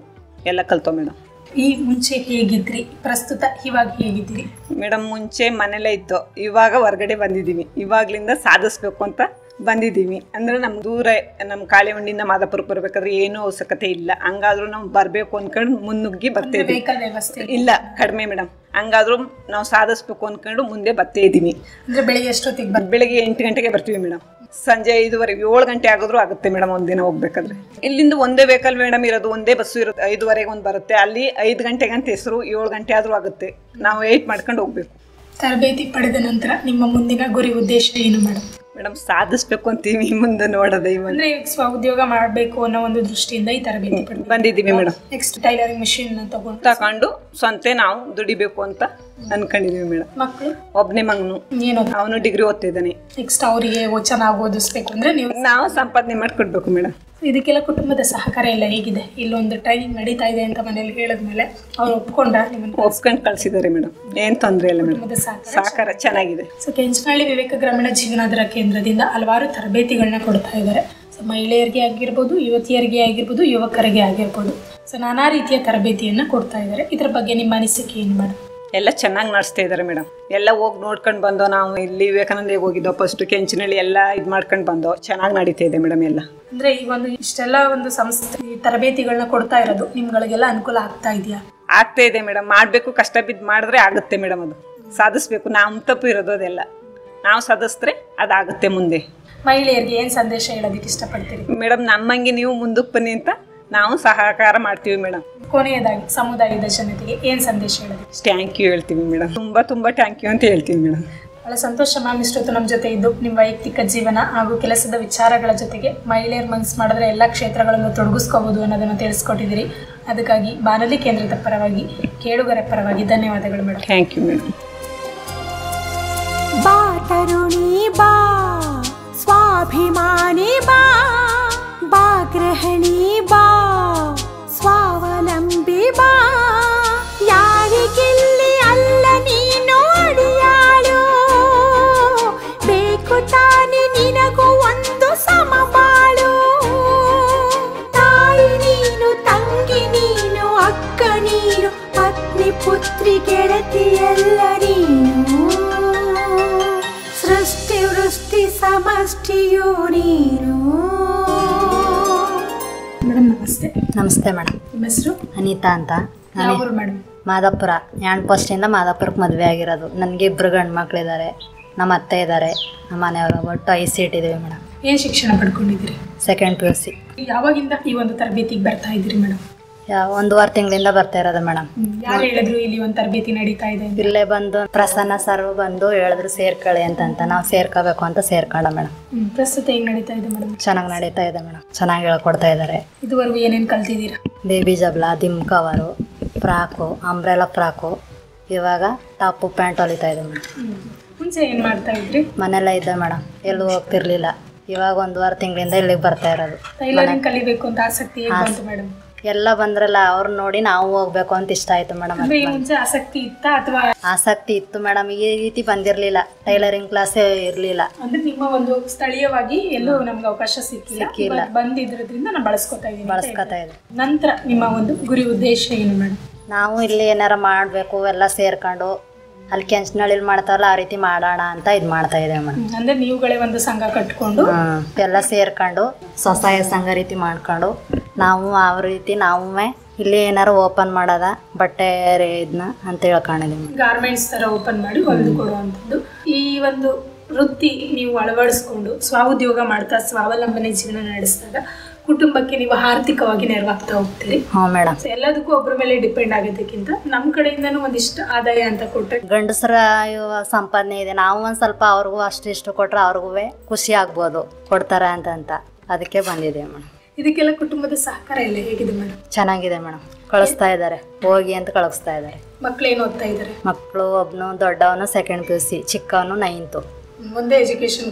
ಎಲ್ಲ ಕಲ್ತೋ ಮೇಡಮ್ ಈ ಮುಂಚೆ ಹೇಗಿದ್ರಿ ಪ್ರಸ್ತುತ ಇವಾಗ ಹೇಗಿದ್ದೀರಿ ಮೇಡಮ್ ಮುಂಚೆ ಮನೇಲೇ ಇತ್ತು ಇವಾಗ ಹೊರಗಡೆ ಬಂದಿದ್ದೀವಿ ಇವಾಗಲಿಂದ ಸಾಧಿಸ್ಬೇಕು ಅಂತ ಬಂದಿದ್ದೀವಿ ಅಂದರೆ ನಮ್ಮ ದೂರ ನಮ್ಮ ಕಾಳಿವಂಡಿಯಿಂದ ಮಾದಾಪುರಕ್ಕೆ ಬರಬೇಕಾದ್ರೆ ಏನೂ ಅವಶ್ಯಕತೆ ಇಲ್ಲ ಹಂಗಾದ್ರೂ ನಾವು ಬರಬೇಕು ಅಂದ್ಕೊಂಡು ಮುನ್ನುಗ್ಗಿ ಬರ್ತೀವಿ ವೆಹಿಕಲ್ ವ್ಯವಸ್ಥೆ ಇಲ್ಲ ಕಡಿಮೆ ಮೇಡಮ್ ಹಂಗಾದ್ರೂ ನಾವು ಸಾಧಿಸ್ಬೇಕು ಅಂದ್ಕೊಂಡು ಮುಂದೆ ಬರ್ತಾ ಇದ್ದೀವಿ ಅಂದರೆ ಬೆಳಿಗ್ಗೆ ಎಷ್ಟೊತ್ತಿಗೆ ಬೆಳಿಗ್ಗೆ 8 ಗಂಟೆಗೆ ಬರ್ತೀವಿ ಮೇಡಮ್ ಸಂಜೆ 5:30 7 ಗಂಟೆ ಆಗೋದ್ರೂ ಆಗುತ್ತೆ ಮೇಡಮ್ ಒಂದಿನ ಹೋಗ್ಬೇಕಾದ್ರೆ ಇಲ್ಲಿಂದ ಒಂದೇ ವೆಹಿಕಲ್ ಮೇಡಮ್ ಇರೋದು ಒಂದೇ ಬಸ್ಸು ಇರೋದು 5:30 ಒಂದು ಬರುತ್ತೆ ಅಲ್ಲಿ 5 ಗಂಟೆಗೆ ಅಂತ ಹೆಸರು 7 ಗಂಟೆ ಆದರೂ ಆಗುತ್ತೆ ನಾವು ವೇಟ್ ಮಾಡ್ಕೊಂಡು ಹೋಗ್ಬೇಕು ತರಬೇತಿ ಪಡೆದ ನಂತರ ನಿಮ್ಮ ಮುಂದಿನ ಗುರಿ ಉದ್ದೇಶ ಏನು ಮೇಡಮ್ ಮೇಡಮ್ ಸಾಧಿಸ್ಬೇಕು ಅಂತೀವಿ ಮುಂದೆ ನೋಡೋದು ಇವಂದ್ರೆ ಸ್ವ ಉದ್ಯೋಗ ಮಾಡಬೇಕು ಅನ್ನೋ ಒಂದು ದೃಷ್ಟಿಯಿಂದ ಈ ತರಬೇತಿ ಬಂದಿದ್ದೀವಿ ಮೇಡಮ್ ನೆಕ್ಸ್ಟ್ ಟೈಲರಿಂಗ್ ಮಿಷಿನ್ ತಗೊಂಡು ಸ್ವಂತ ನಾವು ದುಡಿಬೇಕು ಅಂತ ಅನ್ಕೊಂಡಿದೀವಿ ಮೇಡಮ್ ಮಕ್ಕಳು ಒಬ್ಬನೇ ಮಗನು ಅವನು ಡಿಗ್ರಿ ಓದ್ತಿದ್ದಾನೆ ನೆಕ್ಸ್ಟ್ ಅವರಿಗೆ ಚೆನ್ನಾಗಿ ಓದಿಸ್ಬೇಕು ಅಂದ್ರೆ ನೀವು ನಾವು ಸಂಪಾದನೆ ಮಾಡ್ಕೊಡ್ಬೇಕು ಮೇಡಮ್ ಇದಕ್ಕೆಲ್ಲ ಕುಟುಂಬದ ಸಹಕಾರ ಎಲ್ಲ ಹೇಗಿದೆ ಇಲ್ಲೊಂದು ಟ್ರೈನಿಂಗ್ ನಡೀತಾ ಇದೆ ಅಂತ ಮನೇಲಿ ಹೇಳಿದ್ಮೇಲೆ ಅವ್ರು ಒಪ್ಕೊಂಡು ಕಳ್ಸಿದ್ದಾರೆ ಮೇಡಮ್ ಏನ್ ತೊಂದರೆ ಇಲ್ಲ ಮೇಡಮ್ ಸಹಕಾರ ಚೆನ್ನಾಗಿದೆ ಸೊ ಕೆಂಚನಹಳ್ಳಿ ವಿವೇಕ ಗ್ರಾಮೀಣ ಜೀವನಾಧಾರ ಕೇಂದ್ರದಿಂದ ಹಲವಾರು ತರಬೇತಿಗಳನ್ನ ಕೊಡ್ತಾ ಇದ್ದಾರೆ ಸೊ ಮಹಿಳೆಯರಿಗೆ ಆಗಿರಬಹುದು, ಯುವತಿಯರಿಗೆ ಆಗಿರಬಹುದು, ಯುವಕರಿಗೆ ಆಗಿರಬಹುದು, ಸೊ ನಾನಾ ರೀತಿಯ ತರಬೇತಿಯನ್ನು ಕೊಡ್ತಾ ಇದ್ದಾರೆ. ಇದರ ಬಗ್ಗೆ ನಿಮ್ಮ ಅನಿಸಿಕೆ ಏನು ಮೇಡಮ್? ಎಲ್ಲ ಚೆನ್ನಾಗಿ ನಡೆಸ್ತಾ ಇದ್ದಾರೆ ಮೇಡಮ್. ಎಲ್ಲ ಹೋಗಿ ನೋಡ್ಕೊಂಡು ಬಂದೋ ನಾವು. ಇಲ್ಲಿ ವಿವೇಕಾನಂದಗೆ ಹೋಗಿದ್ದೋ ಫಸ್ಟ್, ಕೆಂಚನಹಳ್ಳಿ ಎಲ್ಲ ಇದು ಮಾಡ್ಕೊಂಡು ಬಂದೋ. ಚೆನ್ನಾಗಿ ನಡೀತಾ ಇದೆ ಮೇಡಮ್ ಎಲ್ಲ. ಅಂದರೆ ಈ ಒಂದು ಇಷ್ಟೆಲ್ಲ ಒಂದು ಸಂಸ್ಥೆ ತರಬೇತಿಗಳನ್ನ ಕೊಡ್ತಾ ಇರೋದು ನಿಮ್ಗಳಿಗೆಲ್ಲ ಅನುಕೂಲ ಆಗ್ತಾ ಇದೆಯಾ? ಆಗ್ತಾ ಇದೆ ಮೇಡಮ್. ಮಾಡಬೇಕು, ಕಷ್ಟ ಬಿದ್ದು ಮಾಡಿದ್ರೆ ಆಗುತ್ತೆ ಮೇಡಮ್. ಅದು ಸಾಧಿಸ್ಬೇಕು. ನಾವು ತಪ್ಪು ಇರೋದು ಅದೆಲ್ಲ ನಾವು ಸಾಧಿಸಿದ್ರೆ ಅದಾಗುತ್ತೆ. ಮುಂದೆ ಮಹಿಳೆಯರಿಗೆ ಏನು ಸಂದೇಶ ಹೇಳೋದಕ್ಕೆ ಇಷ್ಟಪಡ್ತೀರಿ ಮೇಡಮ್? ನಮ್ಮಂಗೆ ನೀವು ಮುಂದಕ್ಕೆ ಬನ್ನಿ ಅಂತ ನಾವು ಸಹಕಾರ ಮಾಡ್ತೀವಿ ಮೇಡಮ್. ಕೊನೆಯದಾಗಿ ಸಮುದಾಯದ ಜನತೆಗೆ ಏನು ಸಂದೇಶ ಹೇಳೋದಕ್ಕೆ? ಥ್ಯಾಂಕ್ ಯು ಹೇಳ್ತೀವಿ ಮೇಡಮ್. ತುಂಬ ಥ್ಯಾಂಕ್ ಯು ಅಂತ ಹೇಳ್ತೀವಿ ಮೇಡಮ್. ಭಾಳ ಸಂತೋಷ ಮ್ಯಾಮ್ ಇಷ್ಟೊತ್ತು ನಮ್ಮ ಜೊತೆ ಇದ್ದು ನಿಮ್ಮ ವೈಯಕ್ತಿಕ ಜೀವನ ಹಾಗೂ ಕೆಲಸದ ವಿಚಾರಗಳ ಜೊತೆಗೆ ಮಹಿಳೆಯರು ಮನಸ್ಸು ಮಾಡಿದ್ರೆ ಎಲ್ಲ ಕ್ಷೇತ್ರಗಳನ್ನು ತೊಡಗಿಸ್ಕೋಬಹುದು ಅನ್ನೋದನ್ನು ತಿಳಿಸ್ಕೊಟ್ಟಿದ್ದೀರಿ. ಅದಕ್ಕಾಗಿ ಬಾನುಲಿ ಕೇಂದ್ರದ ಪರವಾಗಿ, ಕೇಳುಗರ ಪರವಾಗಿ ಧನ್ಯವಾದಗಳು ಮೇಡಮ್. Thank you madam. ಬಾ ತರುಣಿ ಬಾ, स्वाभिमानी बा, बा गृहिणी बा, स्वावलंबी बा, यारिगिल्ली अल्ल नीनु अडियाळु, बेकु ताने निनगु ओंदु समबाळु, तायि नीनु, तंगि नीनु, अक्क नीनु, पत्नी पुत्री गेळति एल्ल नीनु, सृष्टि वृष्टि ಸಮಷ್ಟಿಯು ನೀನು. ಮೇಡಮ್ ನಮಸ್ತೆ. ನಮಸ್ತೆ ಮೇಡಮ್. ನಿಮ್ಮ ಹೆಸರು? ಅನಿತಾ ಅಂತ. ಯಾವೂರು ಮೇಡಮ್? ಮಾದಾಪುರ. ಯಾಂಡ್ ಪೋಸ್ಟಿಂದ ಮಾದಾಪುರಕ್ಕೆ ಮದುವೆ ಆಗಿರೋದು. ನನಗೆ ಇಬ್ಬರು ಗಂಡು ಮಕ್ಕಳಿದ್ದಾರೆ. ನಮ್ಮ ಅತ್ತೆ ಇದ್ದಾರೆ. ನಮ್ಮ ಮನೆಯವರು ಒಟ್ಟು 5 ಸೀಟ್ ಇದ್ದೀವಿ ಮೇಡಮ್. ಏನು ಶಿಕ್ಷಣ ಪಡ್ಕೊಂಡಿದ್ದೀರಿ? Second PUC. ಯಾವಾಗಿಂದ ಈ ಒಂದು ತರಬೇತಿಗೆ ಬರ್ತಾ ಇದ್ದೀರಿ ಮೇಡಮ್? 1.5 ತಿಂಗಳಿಂದ ಬರ್ತಾ ಇರೋದು ಮೇಡಮ್. ಯಾರು ಹೇಳಿದ್ರು ಇಲ್ಲಿ ಒಂದು ತರಬೇತಿ ನಡೀತಾ ಇದೆ? ಇಲ್ಲೇ ಬಂದು ಪ್ರಸನ್ನ ಸರ್ ಬಂದು ಹೇಳಿದ್ರು ಸೇರ್ಕೊಳ್ಳಿ ಅಂತ. ನಾವು ಸೇರ್ಕೋಬೇಕು ಅಂತ ಸೇರ್ಕೊಳ್ಳ ಮೇಡಮ್. ಪ್ರಸ್ತುತ ಹೆಂಗ್ ನಡೀತಾ ಇದೆ ಮೇಡಮ್? ಚೆನ್ನಾಗಿ ನಡೀತಾ ಇದೆ ಮೇಡಮ್. ಚೆನ್ನಾಗಿ ಹೇಳ್ಕೊಡ್ತಾ ಇದಾರೆ. ಇದುವರೆಗೂ ಏನೇನು ಕಲ್ತಿದ್ದೀರಾ? ಬೇಬಿ ಜಬ್ಲ, ದಿಮ್ ಕವರು, ಫ್ರಾಕು, ಅಂಬ್ರೆಲಾ ಫ್ರಾಕು, ಇವಾಗ ಟಾಪು ಪ್ಯಾಂಟ್ ಹೊಲಿತಾ ಇದೆ ಮೇಡಮ್. ಮುಂಚೆ ಏನ್ ಮಾಡ್ತಾ ಇದ್ರಿ? ಮನೆಯಲ್ಲೇ ಇದೆ ಮೇಡಮ್, ಎಲ್ಲೂ ಹೋಗ್ತಿರ್ಲಿಲ್ಲ. ಇವಾಗ 1.5 ತಿಂಗಳಿಂದ ಇಲ್ಲಿಗೆ ಬರ್ತಾ ಇರೋದು. ಟೈಲರಿಂಗ್ ಕಲಿಬೇಕು ಅಂತ ಆಸಕ್ತಿ ಬಂತು ಮೇಡಮ್? ಎಲ್ಲ ಬಂದ್ರಲ್ಲ ಅವ್ರು ನೋಡಿ ನಾವು ಹೋಗ್ಬೇಕು ಅಂತ ಇಷ್ಟ ಆಯ್ತು ಮೇಡಮ್. ಆಸಕ್ತಿ ಇತ್ತಾ ಅಥವಾ? ಆಸಕ್ತಿ ಇತ್ತು ಮೇಡಮ್, ಈ ರೀತಿ ಬಂದಿರ್ಲಿಲ್ಲ. ಟೈಲರಿಂಗ್ ಕ್ಲಾಸ್ ಇರ್ಲಿಲ್ಲ ಅಂದ್ರೆ ನಿಮ್ಮ ಒಂದು ಸ್ಥಳೀಯವಾಗಿ ಎಲ್ಲೂ ನಮ್ಗೆ ಅವಕಾಶ ಸಿಕ್ಕಿಲ್ಲ. ಬಂದಿದ್ರಿಂದ ನಾನು ಬಳಸ್ಕೊತಾ ಇದ್ದೀನಿ. ನಂತರ ನಿಮ್ಮ ಒಂದು ಗುರಿ ಉದ್ದೇಶ ಏನು ಮೇಡಮ್? ನಾವು ಇಲ್ಲಿ ಏನಾರ ಮಾಡ್ಬೇಕು, ಎಲ್ಲ ಸೇರ್ಕೊಂಡು ಅಲ್ಲಿ ಕೆಂಚನಹಳ್ಳಿ ಮಾಡ್ತಾವಲ್ಲ ಆ ರೀತಿ ಮಾಡೋಣ ಅಂತ ಇದು ಮಾಡ್ತಾ ಇದೆ ಮೇಡಮ್. ಅಂದ್ರೆ ನೀವುಗಳೇ ಒಂದು ಸಂಘ ಕಟ್ಕೊಂಡು ಎಲ್ಲ ಸೇರ್ಕೊಂಡು ಸ್ವಸಹಾಯ ಸಂಘ ರೀತಿ ಮಾಡ್ಕೊಂಡು ನಾವು ಆ ರೀತಿ ನಾವೇ ಇಲ್ಲಿ ಏನಾರು ಓಪನ್ ಮಾಡೋದ ಬಟ್ಟೆ ಇದನ್ನ ಅಂತ ಹೇಳ್ಕೊಂಡಿದ್ದೀವಿ. ಗಾರ್ಮೆಂಟ್ಸ್ ತರ ಓಪನ್ ಮಾಡಿ ಹೊಲಿದು ಕೊಡುವಂಥದ್ದು. ಈ ಒಂದು ವೃತ್ತಿ ನೀವು ಅಳವಡಿಸ್ಕೊಂಡು ಸ್ವಉದ್ಯೋಗ ಮಾಡ್ತಾ ಸ್ವಾವಲಂಬನೆ ಜೀವನ ನಡೆಸಿದಾಗ ಕುಟುಂಬಕ್ಕೆ ನೀವು ಆರ್ಥಿಕವಾಗಿ ನೆರವಾಗ್ತಾ ಹೋಗ್ತೀರಿ. ಹಾಂ ಮೇಡಮ್. ಎಲ್ಲದಕ್ಕೂ ಒಬ್ಬರ ಮೇಲೆ ಡಿಪೆಂಡ್ ಆಗೋದಕ್ಕಿಂತ ನಮ್ಮ ಕಡೆಯಿಂದನೂ ಒಂದಿಷ್ಟು ಆದಾಯ ಅಂತ ಕೊಟ್ಟರೆ ಗಂಡಸರ ಸಂಪಾದನೆ ಇದೆ, ನಾವು ಒಂದು ಸ್ವಲ್ಪ ಅವ್ರಿಗೂ ಅಷ್ಟಿಷ್ಟು ಕೊಟ್ಟರೆ ಅವ್ರಿಗೂ ಖುಷಿ ಆಗ್ಬೋದು ಕೊಡ್ತಾರೆ ಅಂತ ಅದಕ್ಕೆ ಬಂದಿದೆ ಮೇಡಮ್. ಇದಕ್ಕೆಲ್ಲ ಕುಟುಂಬದ ಸಹಕಾರ ಇಲ್ಲ ಹೇಗಿದೆ ಮೇಡಮ್? ಚೆನ್ನಾಗಿದೆ ಮೇಡಮ್. ಕಳಿಸ್ತಾ ಇದ್ದಾರೆ ಹೋಗಿ ಅಂತ ಕಳಿಸ್ತಾ ಇದ್ದಾರೆ. ಮಕ್ಕಳು ಏನು ಓದ್ತಾ ಇದ್ದಾರೆ? ಮಕ್ಕಳು ಒಬ್ಬನು ದೊಡ್ಡವನು ಸೆಕೆಂಡ್ PUC, ಚಿಕ್ಕವನು 9th. ಮುಂದೆ ಎಜುಕೇಶನ್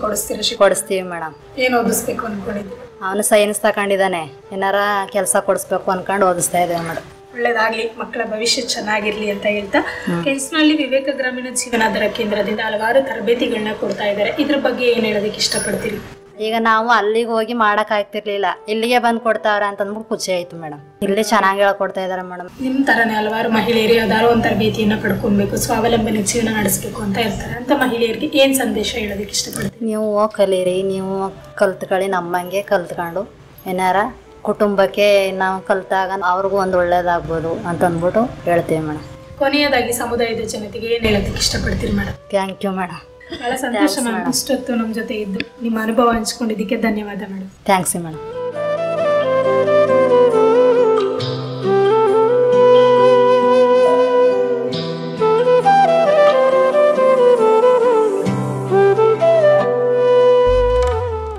ಕೊಡಿಸ್ತೀವಿ ಮೇಡಮ್. ಏನು ಓದಿಸ್ಬೇಕು ಅನ್ಕೊಂಡಿದ್ದೀವಿ? ಅವನು ಸೈನ್ಸ್ ತಗೊಂಡಿದ್ದಾನೆ. ಏನಾರ ಕೆಲಸ ಕೊಡಿಸ್ಬೇಕು ಅನ್ಕೊಂಡು ಓದಿಸ್ತಾ ಇದ್ದೇವೆ ಮೇಡಮ್. ಒಳ್ಳೇದಾಗಲಿ, ಮಕ್ಕಳ ಭವಿಷ್ಯ ಚೆನ್ನಾಗಿರಲಿ ಅಂತ ಹೇಳ್ತಾ ಕೆಂಚನಹಳ್ಳಿ ವಿವೇಕ ಗ್ರಾಮೀಣ ಜೀವನಾಧಾರ ಕೇಂದ್ರದಿಂದ ಹಲವಾರು ತರಬೇತಿಗಳನ್ನ ಕೊಡ್ತಾ ಇದ್ದಾರೆ. ಇದ್ರ ಬಗ್ಗೆ ಏನು ಹೇಳೋದಕ್ಕೆ ಇಷ್ಟಪಡ್ತೀರಿ? ಈಗ ನಾವು ಅಲ್ಲಿಗೆ ಹೋಗಿ ಮಾಡಕ್ ಆಗ್ತಿರ್ಲಿಲ್ಲ, ಇಲ್ಲಿಗೆ ಬಂದು ಕೊಡ್ತಾವ್ರೆ ಅಂತ ಅಂದ್ಬಿಟ್ಟು ಖುಷಿ ಆಯ್ತು ಮೇಡಮ್. ಇಲ್ಲಿ ಚೆನ್ನಾಗಿ ಹೇಳ್ಕೊಡ್ತಾ ಇದಾರೆ ಮೇಡಮ್. ನಿಮ್ ತರನೇ ಹಲವಾರು ಮಹಿಳೆಯರು ಯಾವ್ದಾರು ಒಂದು ತರಬೇತಿಯನ್ನ ಪಡ್ಕೊಬೇಕು, ಸ್ವಾವಲಂಬನೆ ಜೀವನ ನಡೆಸಬೇಕು ಅಂತ ಇರ್ತಾರೆ. ಅಂತ ಮಹಿಳೆಯರಿಗೆ ಏನ್ ಸಂದೇಶ ಹೇಳೋದಕ್ಕೆ ಇಷ್ಟಪಡ್ತೀನಿ? ನೀವು ಕಲೀರಿ, ನೀವು ಕಲ್ತ್ಕೊಳ್ಳಿ, ನಮ್ಮಂಗೆ ಕಲ್ತ್ಕೊಂಡು ಏನಾರ ಕುಟುಂಬಕ್ಕೆ ನಾವು ಕಲ್ತಾಗ ಅವ್ರಿಗೂ ಒಂದು ಒಳ್ಳೇದಾಗ್ಬೋದು ಅಂತ ಅಂದ್ಬಿಟ್ಟು ಹೇಳ್ತೀವಿ ಮೇಡಮ್. ಕೊನೆಯದಾಗಿ ಸಮುದಾಯದ ಜನತೆಗೆ ಏನ್ ಹೇಳೋದಕ್ಕೆ ಇಷ್ಟಪಡ್ತೀರಿ ಮೇಡಮ್? Thank you madam. ಬಹಳ ಸಂತೋಷ ಮೇಡಮ್ ಇಷ್ಟೊತ್ತು ನಮ್ಮ ಜೊತೆ ಇದ್ದು ನಿಮ್ಮ ಅನುಭವ ಹಂಚ್ಕೊಂಡಿದ್ದಕ್ಕೆ ಧನ್ಯವಾದ ಮೇಡಮ್. Thanks madam.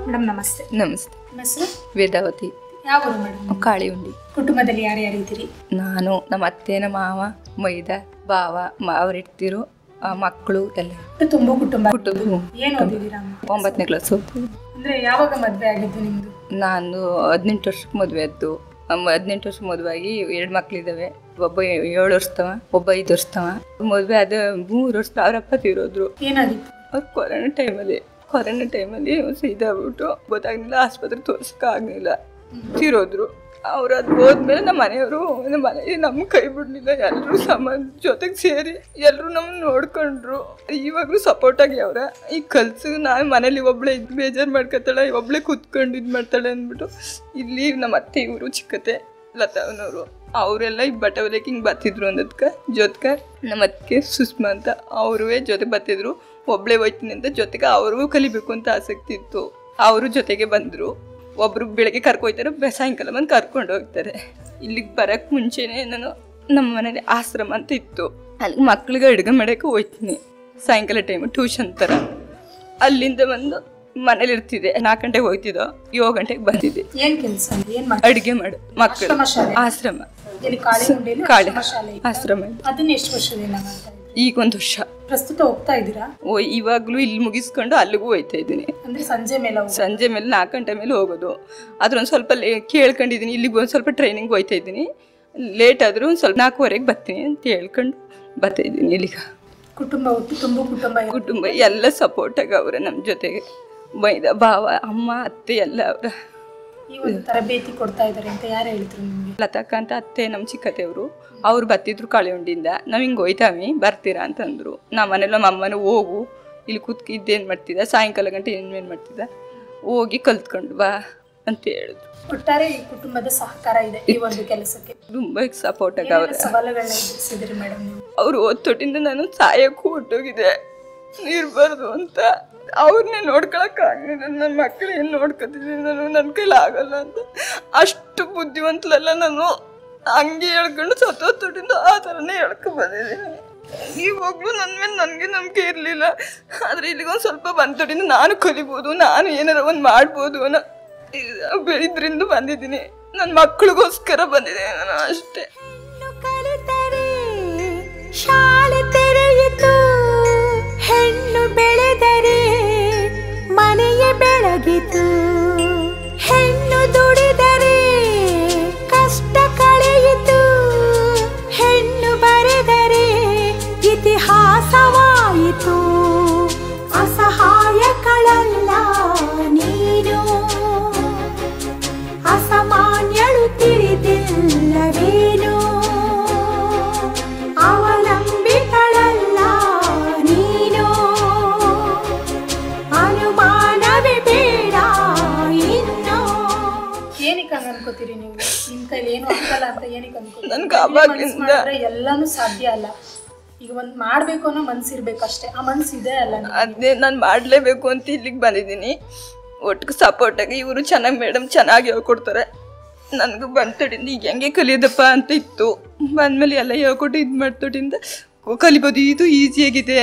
ಮೇಡಮ್ ನಮಸ್ತೆ. ನಮಸ್ತೆ. ನಿಮ್ಮ ಹೆಸರು? ವೇದಾವತಿ. ಯಾವ ಊರು ಮೇಡಮ್? ಕಾಳಿಯುಂಡಿ. ಕುಟುಂಬದಲ್ಲಿ ಯಾರ್ಯಾರು ಇದ್ದೀರಿ? ನಾನು, ನಮ್ಮ ಅತ್ತೆ, ನಮ್ಮ ಮಾವ, ಮೈದಾ, ಬಾವ, ಅವರಿಡ್ತಿರು ಮಕ್ಕಳು ಎಲ್ಲ ತುಂಬಾ ಕುಟುಂಬ. ಏನು ಓದಿದ್ದೀರಾ? 9ನೇ ಕ್ಲಾಸ್. ಅಂದ್ರೆ ಯಾವಾಗ ಮದುವೆ ಆಗಿದ್ದು ನಿಮ್ದು? ನಾನು 18 ವರ್ಷಕ್ಕೆ ಮದುವೆ ಆಯ್ತು. 18 ವರ್ಷ ಮದುವೆ ಆಗಿ 2 ಮಕ್ಳಿದಾವೆ. ಒಬ್ಬ 7 ವರ್ಷದವ, ಒಬ್ಬ 5 ವರ್ಷದವ. ಮದುವೆ ಆದ 3 ವರ್ಷ ಅವರಪ್ಪ ತೀರೋದ್ರು. ಏನಾಗಿತ್ತು? ಅವ್ರು ಕೊರೋನಾ ಟೈಮಲ್ಲಿ ಕೊರೋನಾ ಟೈಮಲ್ಲಿ ಸೀದಾಬಿಟ್ಟು ಗೊತ್ತಾಗಲಿಲ್ಲ, ಆಸ್ಪತ್ರೆ ತೋರಿಸೋಕ್ಕಾಗಲಿಲ್ಲ, ತೀರೋದ್ರು. ಅವ್ರು ಅದು ಹೋದ್ಮೇಲೆ ನಮ್ಮ ಮನೆಯವರು ನಮ್ಮ ಕೈ ಬಿಡಲಿಲ್ಲ, ಎಲ್ಲರೂ ಸಮಾಜ ಜೊತೆಗೆ ಸೇರಿ ಎಲ್ಲರೂ ನಮ್ಮನ್ನು ನೋಡ್ಕೊಂಡ್ರು. ಇವಾಗಲೂ ಸಪೋರ್ಟಾಗಿ ಅವರ ಈಗ ಕಲ್ಸು, ನಾನು ಮನೇಲಿ ಒಬ್ಬಳೆ ಇದು ಬೇಜಾರು ಮಾಡ್ಕೊತಾಳೆ, ಒಬ್ಬಳೆ ಕೂತ್ಕೊಂಡು ಇದು ಮಾಡ್ತಾಳೆ ಅಂದ್ಬಿಟ್ಟು ಇಲ್ಲಿ ನಮ್ಮ ಅತ್ತೆ ಇವರು ಚಿಕ್ಕತ್ತೆ ಲತಾವನವರು ಅವರೆಲ್ಲ ಈ ಬಟ್ಟೆ ಹೊಲಿಯಕ್ಕೆ ಹಿಂಗೆ ಬರ್ತಿದ್ರು ಅಂದದ್ಕೆ ಜೊತೆಗೆ ನಮ್ಮ ಅತ್ತಿಗೆ ಸುಷ್ಮಾ ಅಂತ ಅವರು ಜೊತೆ ಬರ್ತಿದ್ರು. ಒಬ್ಬಳೆ ಹೋಯ್ತೀನಿ ಅಂತ ಜೊತೆಗೆ ಅವ್ರಿಗೂ ಕಲಿಬೇಕು ಅಂತ ಆಸಕ್ತಿ ಇತ್ತು, ಅವರು ಜೊತೆಗೆ ಬಂದರು. ಒಬ್ಬರು ಬೆಳಗ್ಗೆ ಕರ್ಕೊಯ್ತಾರೆ, ಸಾಯಂಕಾಲ ಬಂದು ಕರ್ಕೊಂಡು ಹೋಗ್ತಾರೆ. ಇಲ್ಲಿಗೆ ಬರೋಕ್ಕೆ ಮುಂಚೆನೇ ನಾನು ನಮ್ಮ ಮನೇಲಿ ಆಶ್ರಮ ಅಂತ ಇತ್ತು, ಅಲ್ಲಿ ಮಕ್ಳಿಗೆ ಅಡುಗೆ ಮಾಡೋಕ್ಕೆ ಹೋಗ್ತೀನಿ ಸಾಯಂಕಾಲ ಟೈಮು ಟ್ಯೂಷನ್ ಥರ. ಅಲ್ಲಿಂದ ಬಂದು ಮನೇಲಿ ಇರ್ತಿದ್ದೆ, 4 ಗಂಟೆಗೆ ಹೋಗ್ತಿದ್ದೋ, 7 ಗಂಟೆಗೆ ಬಂದಿದ್ದೆ. ಏನು ಕೆಲಸ? ಅಡುಗೆ ಮಾಡು, ಮಕ್ಕಳು ಆಶ್ರಮ ಕಾಳಿ ಆಶ್ರಮ. ಅದನ್ನ ಎಷ್ಟು ವರ್ಷದಿಂದ? ಈಗ 1 ವರ್ಷ. ಪ್ರಸ್ತುತ ಹೋಗ್ತಾ ಇದ್ದೀರಾ? ಓ, ಇವಾಗಲೂ ಇಲ್ಲಿ ಮುಗಿಸ್ಕೊಂಡು ಅಲ್ಲಿಗೂ ಹೋಗ್ತಾ ಇದ್ದೀನಿ. ಅಂದರೆ ಸಂಜೆ ಮೇಲೆ 4 ಗಂಟೆ ಮೇಲೆ ಹೋಗೋದು. ಅದರೊಂದು ಸ್ವಲ್ಪ ಕೇಳ್ಕೊಂಡಿದ್ದೀನಿ, ಇಲ್ಲಿಗೆ ಒಂದು ಸ್ವಲ್ಪ ಟ್ರೈನಿಂಗ್ ಹೋಗ್ತಾ ಇದ್ದೀನಿ, ಲೇಟ್ ಆದರೂ ಒಂದು ಸ್ವಲ್ಪ 4:15ಕ್ಕೆ ಬರ್ತೀನಿ ಅಂತ ಹೇಳ್ಕೊಂಡು ಬರ್ತಾ ಇದ್ದೀನಿ ಇಲ್ಲಿಗೆ. ಕುಟುಂಬ ಕುಟುಂಬ ಎಲ್ಲ ಸಪೋರ್ಟಾಗಿ ಅವರೇ ನಮ್ಮ ಜೊತೆಗೆ, ಬೈದ ಭಾವ, ಅಮ್ಮ, ಅತ್ತೆ ಎಲ್ಲ ಅವರ. ತರಬೇತಿ ಕೊಡ್ತಾ ಇದ್ದಾರೆ ಅಂತ ಯಾರು ಹೇಳಿದ್ರು ನಿಮಗೆ? ಲತಾಕ ಅಂತ ಅತ್ತೆ ನಮ್ಮ ಚಿಕ್ಕತ್ತೆಯವರು, ಅವ್ರು ಬರ್ತಿದ್ರು ಕಾಳಿಹುಂಡಿಯಿಂದ. ನಾವು ಹಿಂಗೆ ಹೋಯ್ತಾವಿ, ಬರ್ತೀರಾ ಅಂತಂದರು. ನಮ್ಮ ಮನೇಲಿ ನಮ್ಮ ಅಮ್ಮನೂ ಹೋಗು, ಇಲ್ಲಿ ಕೂತ್ಕ ಇದ್ದೇನು ಮಾಡ್ತಿದ್ದ, ಸಾಯಂಕಾಲ ಗಂಟೆ ಏನೇನು ಮಾಡ್ತಿದ್ದ, ಹೋಗಿ ಕಲ್ತ್ಕೊಂಡು ಬಾ ಅಂತ ಹೇಳಿದ್ರು. ಒಟ್ಟಾರೆ ಈ ಕುಟುಂಬದ ಸಹಕಾರ ಇದೆ ಈ ಒಂದು ಕೆಲಸಕ್ಕೆ, ತುಂಬ ಸಪೋರ್ಟ್ ಆಗಿ ಅವರ. ಸವಾಲುಗಳನ್ನ ಎದುರಿಸಿದ್ರಿ ಮೇಡಮ್ ನೀವು? ಅವ್ರು ಓದ್ತೊಟ್ಟಿಂದ ನಾನು ಸಾಯಕ್ಕೂ ಒಟ್ಟೋಗಿದೆ, ಇರಬಾರ್ದು ಅಂತ. ಅವ್ರನ್ನೇ ನೋಡ್ಕೊಳಕ್ಕಾಗಲಿಲ್ಲ, ನನ್ನ ಮಕ್ಕಳು ಏನು ನೋಡ್ಕೊತಿದ್ದೀನಿ ನಾನು, ನನ್ನ ಕೈಲಾಗಲ್ಲ ಅಂತ. ಅಷ್ಟು ಬುದ್ಧಿವಂತಲೆಲ್ಲ ನಾನು ಹಂಗೆ ಹೇಳ್ಕೊಂಡು ಸತ್ತೋತೊಟ್ಟಿಂದ ಆ ಥರನೇ ಹೇಳ್ಕೊಂಡು ಬಂದಿದ್ದೀನಿ. ಇವಾಗಲೂ ನನ್ನ ಮೇಲೆ ನನಗೆ ನಂಬಿಕೆ ಇರಲಿಲ್ಲ, ಆದರೆ ಇಲ್ಲಿಗೊಂದು ಸ್ವಲ್ಪ ಬಂದೊಟ್ಟಿಂದ ನಾನು ಕಲಿಬೋದು, ನಾನು ಏನಾರ ಒಂದು ಮಾಡ್ಬೋದು ಅನ್ನೋ ಇದರಿಂದ ಬಂದಿದ್ದೀನಿ. ನನ್ನ ಮಕ್ಕಳಿಗೋಸ್ಕರ ಬಂದಿದ್ದೀನಿ ನಾನು ಅಷ್ಟೇ. ಶಾಲೆ ತೆರೆಯಿತು, ಹೆಣ್ಣು ಬೆಳೆದರೆ ಮನೆಯ ಬೆಳಗಿತು, ಹೆಣ್ಣು ದುಡಿದರೆ ಕಷ್ಟ ಕಳೆಯಿತು, ಹೆಣ್ಣು ಬರೆದರೆ ಇತಿಹಾಸವಾಯಿತು. ಅಸಹಾಯಗಳಲ್ಲ ನೀನು, ಅಸಾಮಾನ್ಯಳು ತಿಳಿದಿಲ್ಲವೇನು, ಅವಲಂಬಿತಳಲ್ಲ ನೀನು, ಅನುಮಾನವೇ ಬೇಡ ಇನ್ನು. ಏನಕ್ಕೆ ಹಂಗೆ ಅನ್ಕೋತೀರಿ ನೀವು? ನಿಮ್ಮ ಕೈಲಿ ಏನು ಆಗಲ್ಲ ಅಂತ ಏನಕ್ಕೆ ಅನ್ಕೋತೀರಿ? ನನ್ಗೆ ಅವಾಗಿಂದ ಎಲ್ಲಾನು ಸಾಧ್ಯ ಅಲ್ಲ, ಈಗ ಒಂದು ಮಾಡಬೇಕು ಅನ್ನೋ ಮನಸ್ಸಿರ್ಬೇಕು ಅಷ್ಟೇ, ಆ ಮನಸ್ಸಿದೆ ಅಲ್ಲ. ಅದೇ ನಾನು ಮಾಡಲೇಬೇಕು ಅಂತ ಇಲ್ಲಿಗೆ ಬಂದಿದ್ದೀನಿ. ಒಟ್ಟಿಗೆ ಸಪೋರ್ಟಾಗಿ ಇವರು ಚೆನ್ನಾಗಿ ಮೇಡಮ್ ಚೆನ್ನಾಗಿ ಹೇಳ್ಕೊಡ್ತಾರೆ. ನನಗೂ ಬಂದ್ತೊಟ್ಟಿಂದ ಈಗ ಹೆಂಗೆ ಕಲಿಯೋದಪ್ಪ ಅಂತ ಇತ್ತು, ಬಂದಮೇಲೆ ಎಲ್ಲ ಹೇಳ್ಕೊಟ್ಟು ಇದು ಮಾಡ್ತೊಟ್ಟಿಂದ ಕಲಿಬೋದು, ಇದು ಈಸಿಯಾಗಿದೆ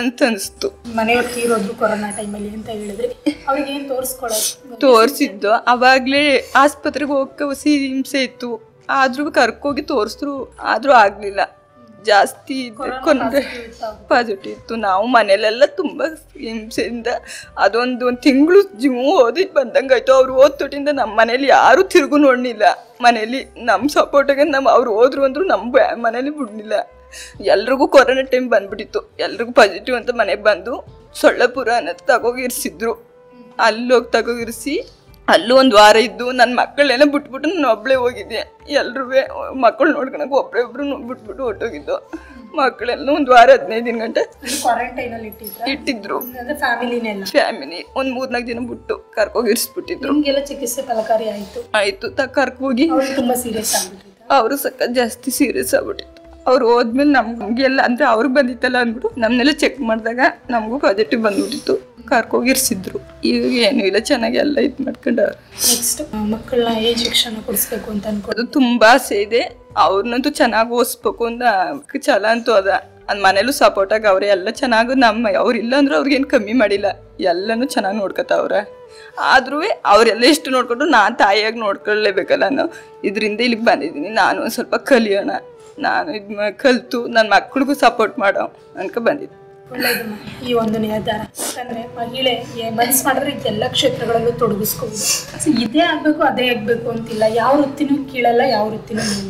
ಅಂತ ಅನಿಸ್ತು. ಮನೆಯವ್ರು ತೀರೋದ್ರು ಕೊರೋನಾ ಟೈಮಲ್ಲಿ ಅಂತ ಹೇಳಿದ್ರೆ ಅವ್ರಿಗೆ ಏನು ತೋರಿಸ್ಕೊಳ್ಳೋದು? ತೋರಿಸಿದ್ದು ಅವಾಗಲೇ ಆಸ್ಪತ್ರೆಗೆ ಹೋಗಕ್ಕೆ ಹೊಸಿ ಹಿಂಸೆ ಇತ್ತು, ಆದರೂ ಕರ್ಕೋಗಿ ತೋರಿಸಿದ್ರು, ಆದರೂ ಆಗಲಿಲ್ಲ. ಜಾಸ್ತಿ ಕೊಂದರೆ ಪಾಸಿಟಿವ್ ಇತ್ತು. ನಾವು ಮನೇಲೆಲ್ಲ ತುಂಬ ಹಿಂಸೆಯಿಂದ ಅದೊಂದು 1 ತಿಂಗಳು ಜೀವ ಓದಿ ಬಂದಂಗಾಯ್ತು. ಅವ್ರು ಓದ್ತೊಟ್ಟಿಂದ ನಮ್ಮ ಮನೇಲಿ ಯಾರೂ ತಿರುಗು ನೋಡಲಿಲ್ಲ. ಮನೇಲಿ ನಮ್ಮ ಸಪೋರ್ಟಾಗೆ ಅವ್ರು ಹೋದ್ರು ಅಂದರು ನಮ್ಮ ಮನೇಲಿ ಬಿಡಲಿಲ್ಲ. ಎಲ್ರಿಗೂ ಕೊರೋನಾ ಟೈಮ್ ಬಂದ್ಬಿಟ್ಟಿತ್ತು, ಎಲ್ರಿಗೂ ಪಾಸಿಟಿವ್ ಅಂತ ಮನೆಗೆ ಬಂದು ಸೊಳ್ಳಪುರ ಅನ್ನೋದು ತಗೋಗಿರಿಸಿದ್ರು. ಅಲ್ಲೋಗಿ ತಗೋಗಿರಿಸಿ ಅಲ್ಲೂ 1 ವಾರ ಇದ್ದು ನನ್ನ ಮಕ್ಕಳೆಲ್ಲ ಬಿಟ್ಬಿಟ್ಟು ನಾನು ಒಬ್ಬಳೇ ಹೋಗಿದ್ದೆ. ಎಲ್ಲರೂ ಮಕ್ಕಳು ನೋಡ್ಕೊಳಕ್ಕೆ ಒಬ್ಬರೊಬ್ರು ಬಿಟ್ಬಿಟ್ಟು ಹೊಟ್ಟೋಗಿದ್ದು. ಮಕ್ಕಳೆಲ್ಲ 1 ವಾರ 15 ಗಂಟೆ ಕ್ವಾರಂಟೈನಲ್ಲಿ ಇಟ್ಟಿದ್ರು. ಫ್ಯಾಮಿಲಿ 1 3-4 ದಿನ ಬಿಟ್ಟು ಕರ್ಕೋಗಿ ಇರಿಸ್ಬಿಟ್ಟಿದ್ರು. ಚಿಕಿತ್ಸೆ ಫಲಕಾರಿ ಆಯಿತು? ಆಯಿತು. ಕರ್ಕೋಗಿ ಅವರು ಸಕ್ಕ ಜಾಸ್ತಿ ಸೀರಿಯಸ್ ಆಗ್ಬಿಟ್ಟಿತ್ತು. ಅವ್ರು ಹೋದ್ಮೇಲೆ ನಮಗೆಲ್ಲ ಅಂದರೆ ಅವ್ರಿಗೆ ಬಂದಿತ್ತಲ್ಲ ಅಂದ್ಬಿಟ್ಟು ನಮ್ಮನ್ನೆಲ್ಲ ಚೆಕ್ ಮಾಡಿದಾಗ ನಮಗೂ ಪಾಸಿಟಿವ್ ಬಂದ್ಬಿಟ್ಟಿತ್ತು. ಕರ್ಕೋಗಿರಿಸಿದ್ರು. ಈಗ ಏನು ಇಲ್ಲ, ಚೆನ್ನಾಗಿ ಎಲ್ಲ ಇದು ಮಾಡ್ಕೊಂಡವ್ರು. ನೆಕ್ಸ್ಟ್ ಮಕ್ಕಳನ್ನ ಏನು ಶಿಕ್ಷಣ ಕೊಡಿಸ್ಬೇಕು ಅಂತ ಅನ್ಕೊಂಡು ತುಂಬ ಆಸೆ ಇದೆ. ಅವ್ರನ್ನಂತೂ ಚೆನ್ನಾಗಿ ಓದಿಸ್ಬೇಕು ಅಂತ ಛಲ ಅಂತೂ ಅದ. ಅದು ಮನೇಲೂ ಸಪೋರ್ಟಾಗಿ ಅವರೇ ಎಲ್ಲ ಚೆನ್ನಾಗಿ ನಮ್ಮ ಅವ್ರಿಲ್ಲ ಅಂದ್ರೆ ಅವ್ರಿಗೇನು ಕಮ್ಮಿ ಮಾಡಿಲ್ಲ, ಎಲ್ಲನೂ ಚೆನ್ನಾಗಿ ನೋಡ್ಕೊತಾವ್ರೆ. ಆದರೂ ಅವರೆಲ್ಲ ಎಷ್ಟು ನೋಡ್ಕೊಂಡ್ರು ನಾನು ತಾಯಿಯಾಗಿ ನೋಡ್ಕೊಳ್ಳೇಬೇಕಲ್ಲ ಅನ್ನೋ ಇದರಿಂದ ಇಲ್ಲಿಗೆ ಬಂದಿದ್ದೀನಿ. ನಾನು ಒಂದು ಸ್ವಲ್ಪ ಕಲಿಯೋಣ, ನಾನು ಇದು ಕಲಿತು ನನ್ನ ಮಕ್ಕಳಿಗೂ ಸಪೋರ್ಟ್ ಮಾಡೋ ಅನ್ಕ ಬಂದಿದ್ದೆ. ಒಳ್ಳೆಯದು ಈ ಒಂದು ನಿರ್ಧಾರ. ಯಾಕಂದರೆ ಮಹಿಳೆ ಮನಸ್ಸು ಮಾಡಿದ್ರೆ ಎಲ್ಲ ಕ್ಷೇತ್ರಗಳಲ್ಲೂ ತೊಡಗಿಸ್ಕೋಬೋದು. ಸೊ ಇದೇ ಆಗಬೇಕು ಅದೇ ಆಗಬೇಕು ಅಂತಿಲ್ಲ, ಯಾವ ವೃತ್ತಿನೂ ಕೀಳಲ್ಲ, ಯಾವ ವೃತ್ತಿನೂ ಇಲ್ಲ.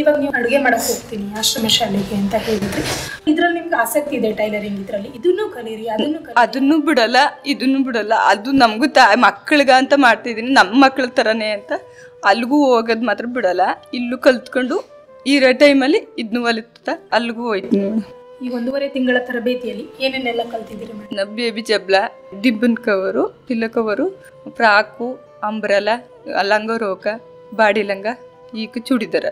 ಇವಾಗ ನೀವು ಅಡುಗೆ ಮಾಡಕ್ಕೆ ಹೋಗ್ತೀನಿ ಆಶ್ರಮ ಶಾಲೆಗೆ ಅಂತ ಹೇಳಿದ್ರಿ. ಇದರಲ್ಲಿ ನಿಮಗೆ ಆಸಕ್ತಿ ಇದೆ ಟೈಲರಿಂಗ್, ಇದರಲ್ಲಿ ಇದನ್ನು ಕಲಿರಿ ಅದನ್ನು ಕಲಿರಿ. ಅದನ್ನು ಬಿಡಲ್ಲ ಇದನ್ನು ಬಿಡಲ್ಲ, ಅದು ನಮಗೂ ಮಕ್ಕಳಿಗೆ ಅಂತ ಮಾಡ್ತಿದ್ದೀನಿ, ನಮ್ಮ ಮಕ್ಕಳ ಥರನೇ ಅಂತ. ಅಲ್ಲಿಗೂ ಹೋಗೋದು ಮಾತ್ರ ಬಿಡಲ್ಲ, ಇಲ್ಲೂ ಕಲ್ತ್ಕೊಂಡು ಇರೋ ಟೈಮಲ್ಲಿ ಇದನ್ನು ಹೊಲಿತ ಅಲ್ಲಿಗೂ ಹೋಯ್ತೀನಿ ಮೇಡಮ್. ಈ ಒಂದೂವರೆ ತಿಂಗಳ ತರಬೇತಿಯಲ್ಲಿ ಏನೇನೆಲ್ಲ ಕಲ್ತಿದ್ದೀರಿ ಮೇಡಮ್? ಬೇಬಿ ಜಬ್ಲ, ಡಿಬ್ಬನ್ cover, pillow cover, frock, umbrella, ಲಂಗ ರೋಗ, ಬಾಡಿ ಲಂಗ, ಈಗ ಚೂಡಿದಾರ.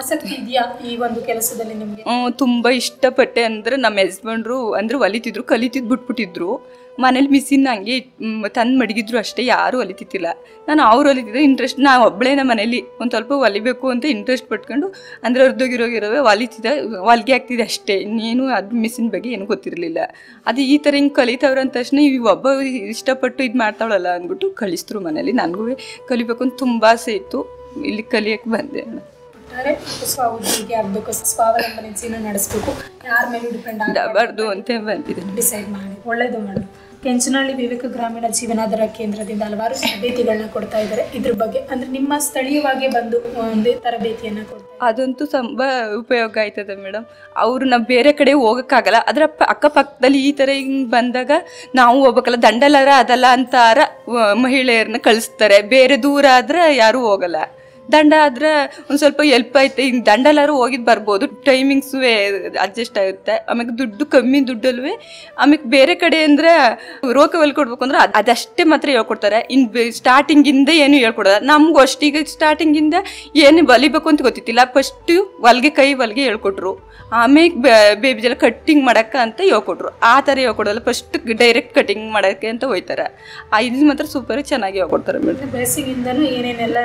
ಆಸಕ್ತಿ ಇದೆಯಾ ಈ ಒಂದು ಕೆಲಸದಲ್ಲಿ ನಿಮಗೆ? ತುಂಬ ಇಷ್ಟಪಟ್ಟೆ. ಅಂದರೆ ನಮ್ಮ ಯಜಮಾನ್ರು ಅಂದರೆ ಹೊಲಿತಿದ್ರು, ಕಲಿತಿದ್ದು ಬಿಟ್ಬಿಟ್ಟಿದ್ರು. ಮನೇಲಿ ಮಿಸಿನ್ ಹಂಗೆ ತಂದು ಮಡಗಿದ್ರು ಅಷ್ಟೇ, ಯಾರೂ ಹೊಲಿತಿತ್ತಿಲ್ಲ. ನಾನು ಅವ್ರು ಹೊಲಿತಿದ್ದೆ ಇಂಟ್ರೆಸ್ಟ್, ನಾ ಒಬ್ಬಳೇ ನಮ್ಮ ಮನೇಲಿ ಒಂದು ಸ್ವಲ್ಪ ಹೊಲಿಬೇಕು ಅಂತ ಇಂಟ್ರೆಸ್ಟ್ ಪಟ್ಕೊಂಡು ಅಂದರೆ ಅರ್ಧೋಗಿರೋಗಿರೋವೆ ಹೊಲಿತಿದ್ದೆ, ಹೊಲಿಗೆ ಆಗ್ತಿದೆ ಅಷ್ಟೇ. ಇನ್ನೇನು ಅದು ಮಿಸಿನ್ ಬಗ್ಗೆ ಏನು ಗೊತ್ತಿರಲಿಲ್ಲ. ಅದು ಈ ಥರ ಹಿಂಗೆ ಕಲಿತವ್ರೆ ಅಂತ ತಕ್ಷಣ ಇವು ಒಬ್ಬ ಇಷ್ಟಪಟ್ಟು ಇದು ಮಾಡ್ತಾವಳಲ್ಲ ಅಂದ್ಬಿಟ್ಟು ಕಳಿಸಿದ್ರು ಮನೇಲಿ. ನನಗೂ ಕಲಿಬೇಕು ಅಂತ ತುಂಬ ಆಸೆ ಇತ್ತು, ಇಲ್ಲಿ ಕಲಿಯೋಕ್ಕೆ ಬಂದೆ. ಸ್ವಾವಲಂಬಿ ಆಗಬೇಕು, ಸ್ವಾವಲಂಬನೆ ಜೀವನ ನಡೆಸಬೇಕು, ಯಾರ ಮೇಲೆ ಡಿಪೆಂಡ್ ಆಗಬಾರ್ದು ಅಂತ ಬಂದಿದ್ದೀನಿ, ಡಿಸೈಡ್ ಮಾಡಿ. ಒಳ್ಳೇದು ಮೇಡಮ್. ಕೆಂಚನಹಳ್ಳಿ ವಿವೇಕ ಗ್ರಾಮೀಣ ಜೀವನಾಧಾರ ಕೇಂದ್ರದಿಂದ ಹಲವಾರು ತರಬೇತಿಗಳನ್ನ ಕೊಡ್ತಾ ಇದ್ದಾರೆ. ಇದ್ರ ಬಗ್ಗೆ ಅಂದರೆ ನಿಮ್ಮ ಸ್ಥಳೀಯವಾಗಿ ಬಂದು ಒಂದೇ ತರಬೇತಿಯನ್ನು ಕೊಡ್ತಾರೆ, ಅದಂತೂ ತುಂಬ ಉಪಯೋಗ ಆಯ್ತದೆ ಮೇಡಮ್. ಅವರು ನಾವು ಬೇರೆ ಕಡೆ ಹೋಗೋಕ್ಕಾಗಲ್ಲ, ಅದರ ಅಕ್ಕಪಕ್ಕದಲ್ಲಿ ಈ ಥರ ಹಿಂಗೆ ಬಂದಾಗ ನಾವು ಹೋಗ್ಬೇಕಲ್ಲ, ದಂಡಲರ ಅದಲ್ಲ ಅಂತಾರ ಮಹಿಳೆಯರನ್ನ ಕಳಿಸ್ತಾರೆ. ಬೇರೆ ದೂರ ಆದರೆ ಯಾರೂ ಹೋಗಲ್ಲ. ದಂಡ ಆದರೆ ಒಂದು ಸ್ವಲ್ಪ ಎಲ್ಪ್ ಆಯ್ತು, ಹಿಂಗೆ ದಂಡಲ್ಲಾರು ಹೋಗಿದ್ದು ಬರ್ಬೋದು, ಟೈಮಿಂಗ್ಸು ಅಡ್ಜಸ್ಟ್ ಆಗುತ್ತೆ. ಆಮೇಲೆ ದುಡ್ಡು ಕಮ್ಮಿ ದುಡ್ಡಲ್ವೇ. ಆಮೇಲೆ ಬೇರೆ ಕಡೆ ಅಂದರೆ ರೋಗ ಹೊಲ್ಕೊಡ್ಬೇಕು ಅಂದ್ರೆ ಅದಷ್ಟೇ ಮಾತ್ರ ಹೇಳ್ಕೊಡ್ತಾರೆ, ಇನ್ನು ಸ್ಟಾರ್ಟಿಂಗಿಂದ ಏನು ಹೇಳ್ಕೊಡೋಲ್ಲ ನಮಗೂ ಅಷ್ಟು. ಈಗ ಸ್ಟಾರ್ಟಿಂಗಿಂದ ಏನು ಹೊಲಿಬೇಕು ಅಂತ ಗೊತ್ತಿತ್ತಿಲ್ಲ, ಫಸ್ಟು ಹೊಲಿಗೆ ಕೈ ಹೊಲಿಗೆ ಹೇಳ್ಕೊಟ್ರು, ಆಮೇಲೆ ಬೇಬಿಜೆಲ್ಲ ಕಟ್ಟಿಂಗ್ ಮಾಡೋಕ್ಕೆ ಅಂತ ಹೇಳ್ಕೊಟ್ರು. ಆ ಥರ ಹೇಳ್ಕೊಡೋಲ್ಲ, ಫಸ್ಟ್ ಡೈರೆಕ್ಟ್ ಕಟ್ಟಿಂಗ್ ಮಾಡೋಕ್ಕೆ ಅಂತ ಹೋಗ್ತಾರೆ. ಇದು ಮಾತ್ರ ಸೂಪರ್ ಚೆನ್ನಾಗಿ ಹೇಳ್ಕೊಡ್ತಾರೆ ಮೇಡಮ್. ಬೇಸಿಗಿಂದನೂ ಏನೇನೆಲ್ಲ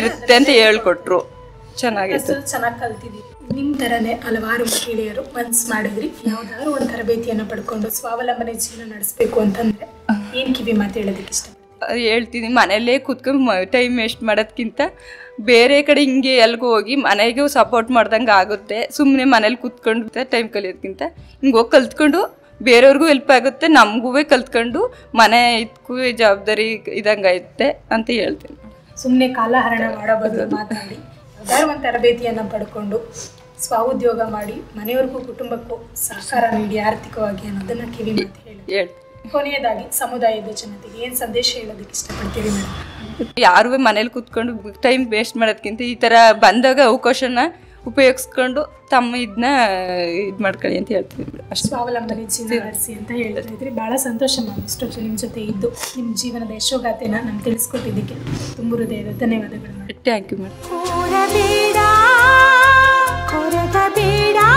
ಇರುತ್ತೆ ಅಂತ ಹೇಳ್ಕೊಟ್ರು, ಚೆನ್ನಾಗಿತ್ತು, ಚೆನ್ನಾಗಿ ಕಲ್ತಿದ್ವಿ. ನಿಮ್ಮ ಥರನೇ ಹಲವಾರು ಮಹಿಳೆಯರು ಮನ್ಸು ಮಾಡಿದ್ರಿ, ಯಾವ್ದಾದ್ರು ಒಂದು ತರಬೇತಿಯನ್ನು ಪಡ್ಕೊಂಡು ಸ್ವಾವಲಂಬನೆ ಜೀವನ ನಡೆಸಬೇಕು ಅಂತಂದ್ರೆ ಏನು ಕಿವಿ ಮಾತು ಹೇಳೋದಕ್ಕೆ ಇಷ್ಟ ಹೇಳ್ತೀನಿ? ಮನೆಯಲ್ಲೇ ಕೂತ್ಕೊಂಡು ಟೈಮ್ ವೇಸ್ಟ್ ಮಾಡೋದಕ್ಕಿಂತ ಬೇರೆ ಕಡೆ ಹಿಂಗೆ ಎಲ್ಗೂ ಹೋಗಿ ಮನೆಗೂ ಸಪೋರ್ಟ್ ಮಾಡ್ದಂಗೆ ಆಗುತ್ತೆ. ಸುಮ್ಮನೆ ಮನೇಲಿ ಕೂತ್ಕೊಂಡು ಟೈಮ್ ಕಲಿಯೋದಕ್ಕಿಂತ ಹಿಂಗೆ ಹೋಗಿ ಕಲ್ತ್ಕೊಂಡು ಬೇರೆಯವ್ರಿಗೂ ಹೆಲ್ಪ್ ಆಗುತ್ತೆ, ನಮಗೂ ಕಲ್ತ್ಕೊಂಡು ಮನೆ ಇದಕ್ಕೂ ಜವಾಬ್ದಾರಿ ಇದಂಗಾಯುತ್ತೆ ಅಂತ ಹೇಳ್ತೀನಿ. ಸುಮ್ಮನೆ ಕಾಲಹರಣ ಮಾಡೋ ಬದಲು ಮಾತಾಡಿ ಯಾವ್ದಾದ್ರು ಒಂದು ತರಬೇತಿಯನ್ನು ಪಡ್ಕೊಂಡು ಸ್ವಉದ್ಯೋಗ ಮಾಡಿ ಮನೆಯವ್ರಿಗೂ ಕುಟುಂಬಕ್ಕೂ ಸಹಕಾರ ನೀಡಿ ಆರ್ಥಿಕವಾಗಿ ಅನ್ನೋದನ್ನು ಕಿವಿ ಮಾತು ಹೇಳಿ. ಕೊನೆಯದಾಗಿ ಸಮುದಾಯದ ಜನತೆಗೆ ಏನು ಸಂದೇಶ ಹೇಳೋದಕ್ಕೆ ಇಷ್ಟಪಡ್ತೀರಿ ಮೇಡಮ್? ಯಾರೂ ಮನೇಲಿ ಕೂತ್ಕೊಂಡು ಟೈಮ್ ವೇಸ್ಟ್ ಮಾಡೋದಕ್ಕಿಂತ ಈ ಥರ ಬಂದಾಗ ಅವಕಾಶನ ಉಪಯೋಗಿಸ್ಕೊಂಡು ತಮ್ಮ ಇದನ್ನ ಇದು ಮಾಡ್ಕೊಳ್ಳಿ ಅಂತ ಹೇಳ್ತೀವಿ. ಅಷ್ಟು ಸ್ವಾವಲಂಬನೆ ಜೀವನ ನಡೆಸಿ ಅಂತ ಹೇಳ್ತಾ ಇದ್ರಿ. ಭಾಳ ಸಂತೋಷ ಮ್ಯಾಮ್ ಇಷ್ಟು ನಿಮ್ಮ ಜೊತೆ ಇದ್ದು ನಿಮ್ಮ ಜೀವನದ ಯಶೋಗಾಥೆನ ನಾನು ತಿಳಿಸ್ಕೊಟ್ಟಿದ್ದಕ್ಕೆ ತುಂಬ ಹೃದಯದ ಧನ್ಯವಾದಗಳು. Thank you madam. ಮೇಡಮ್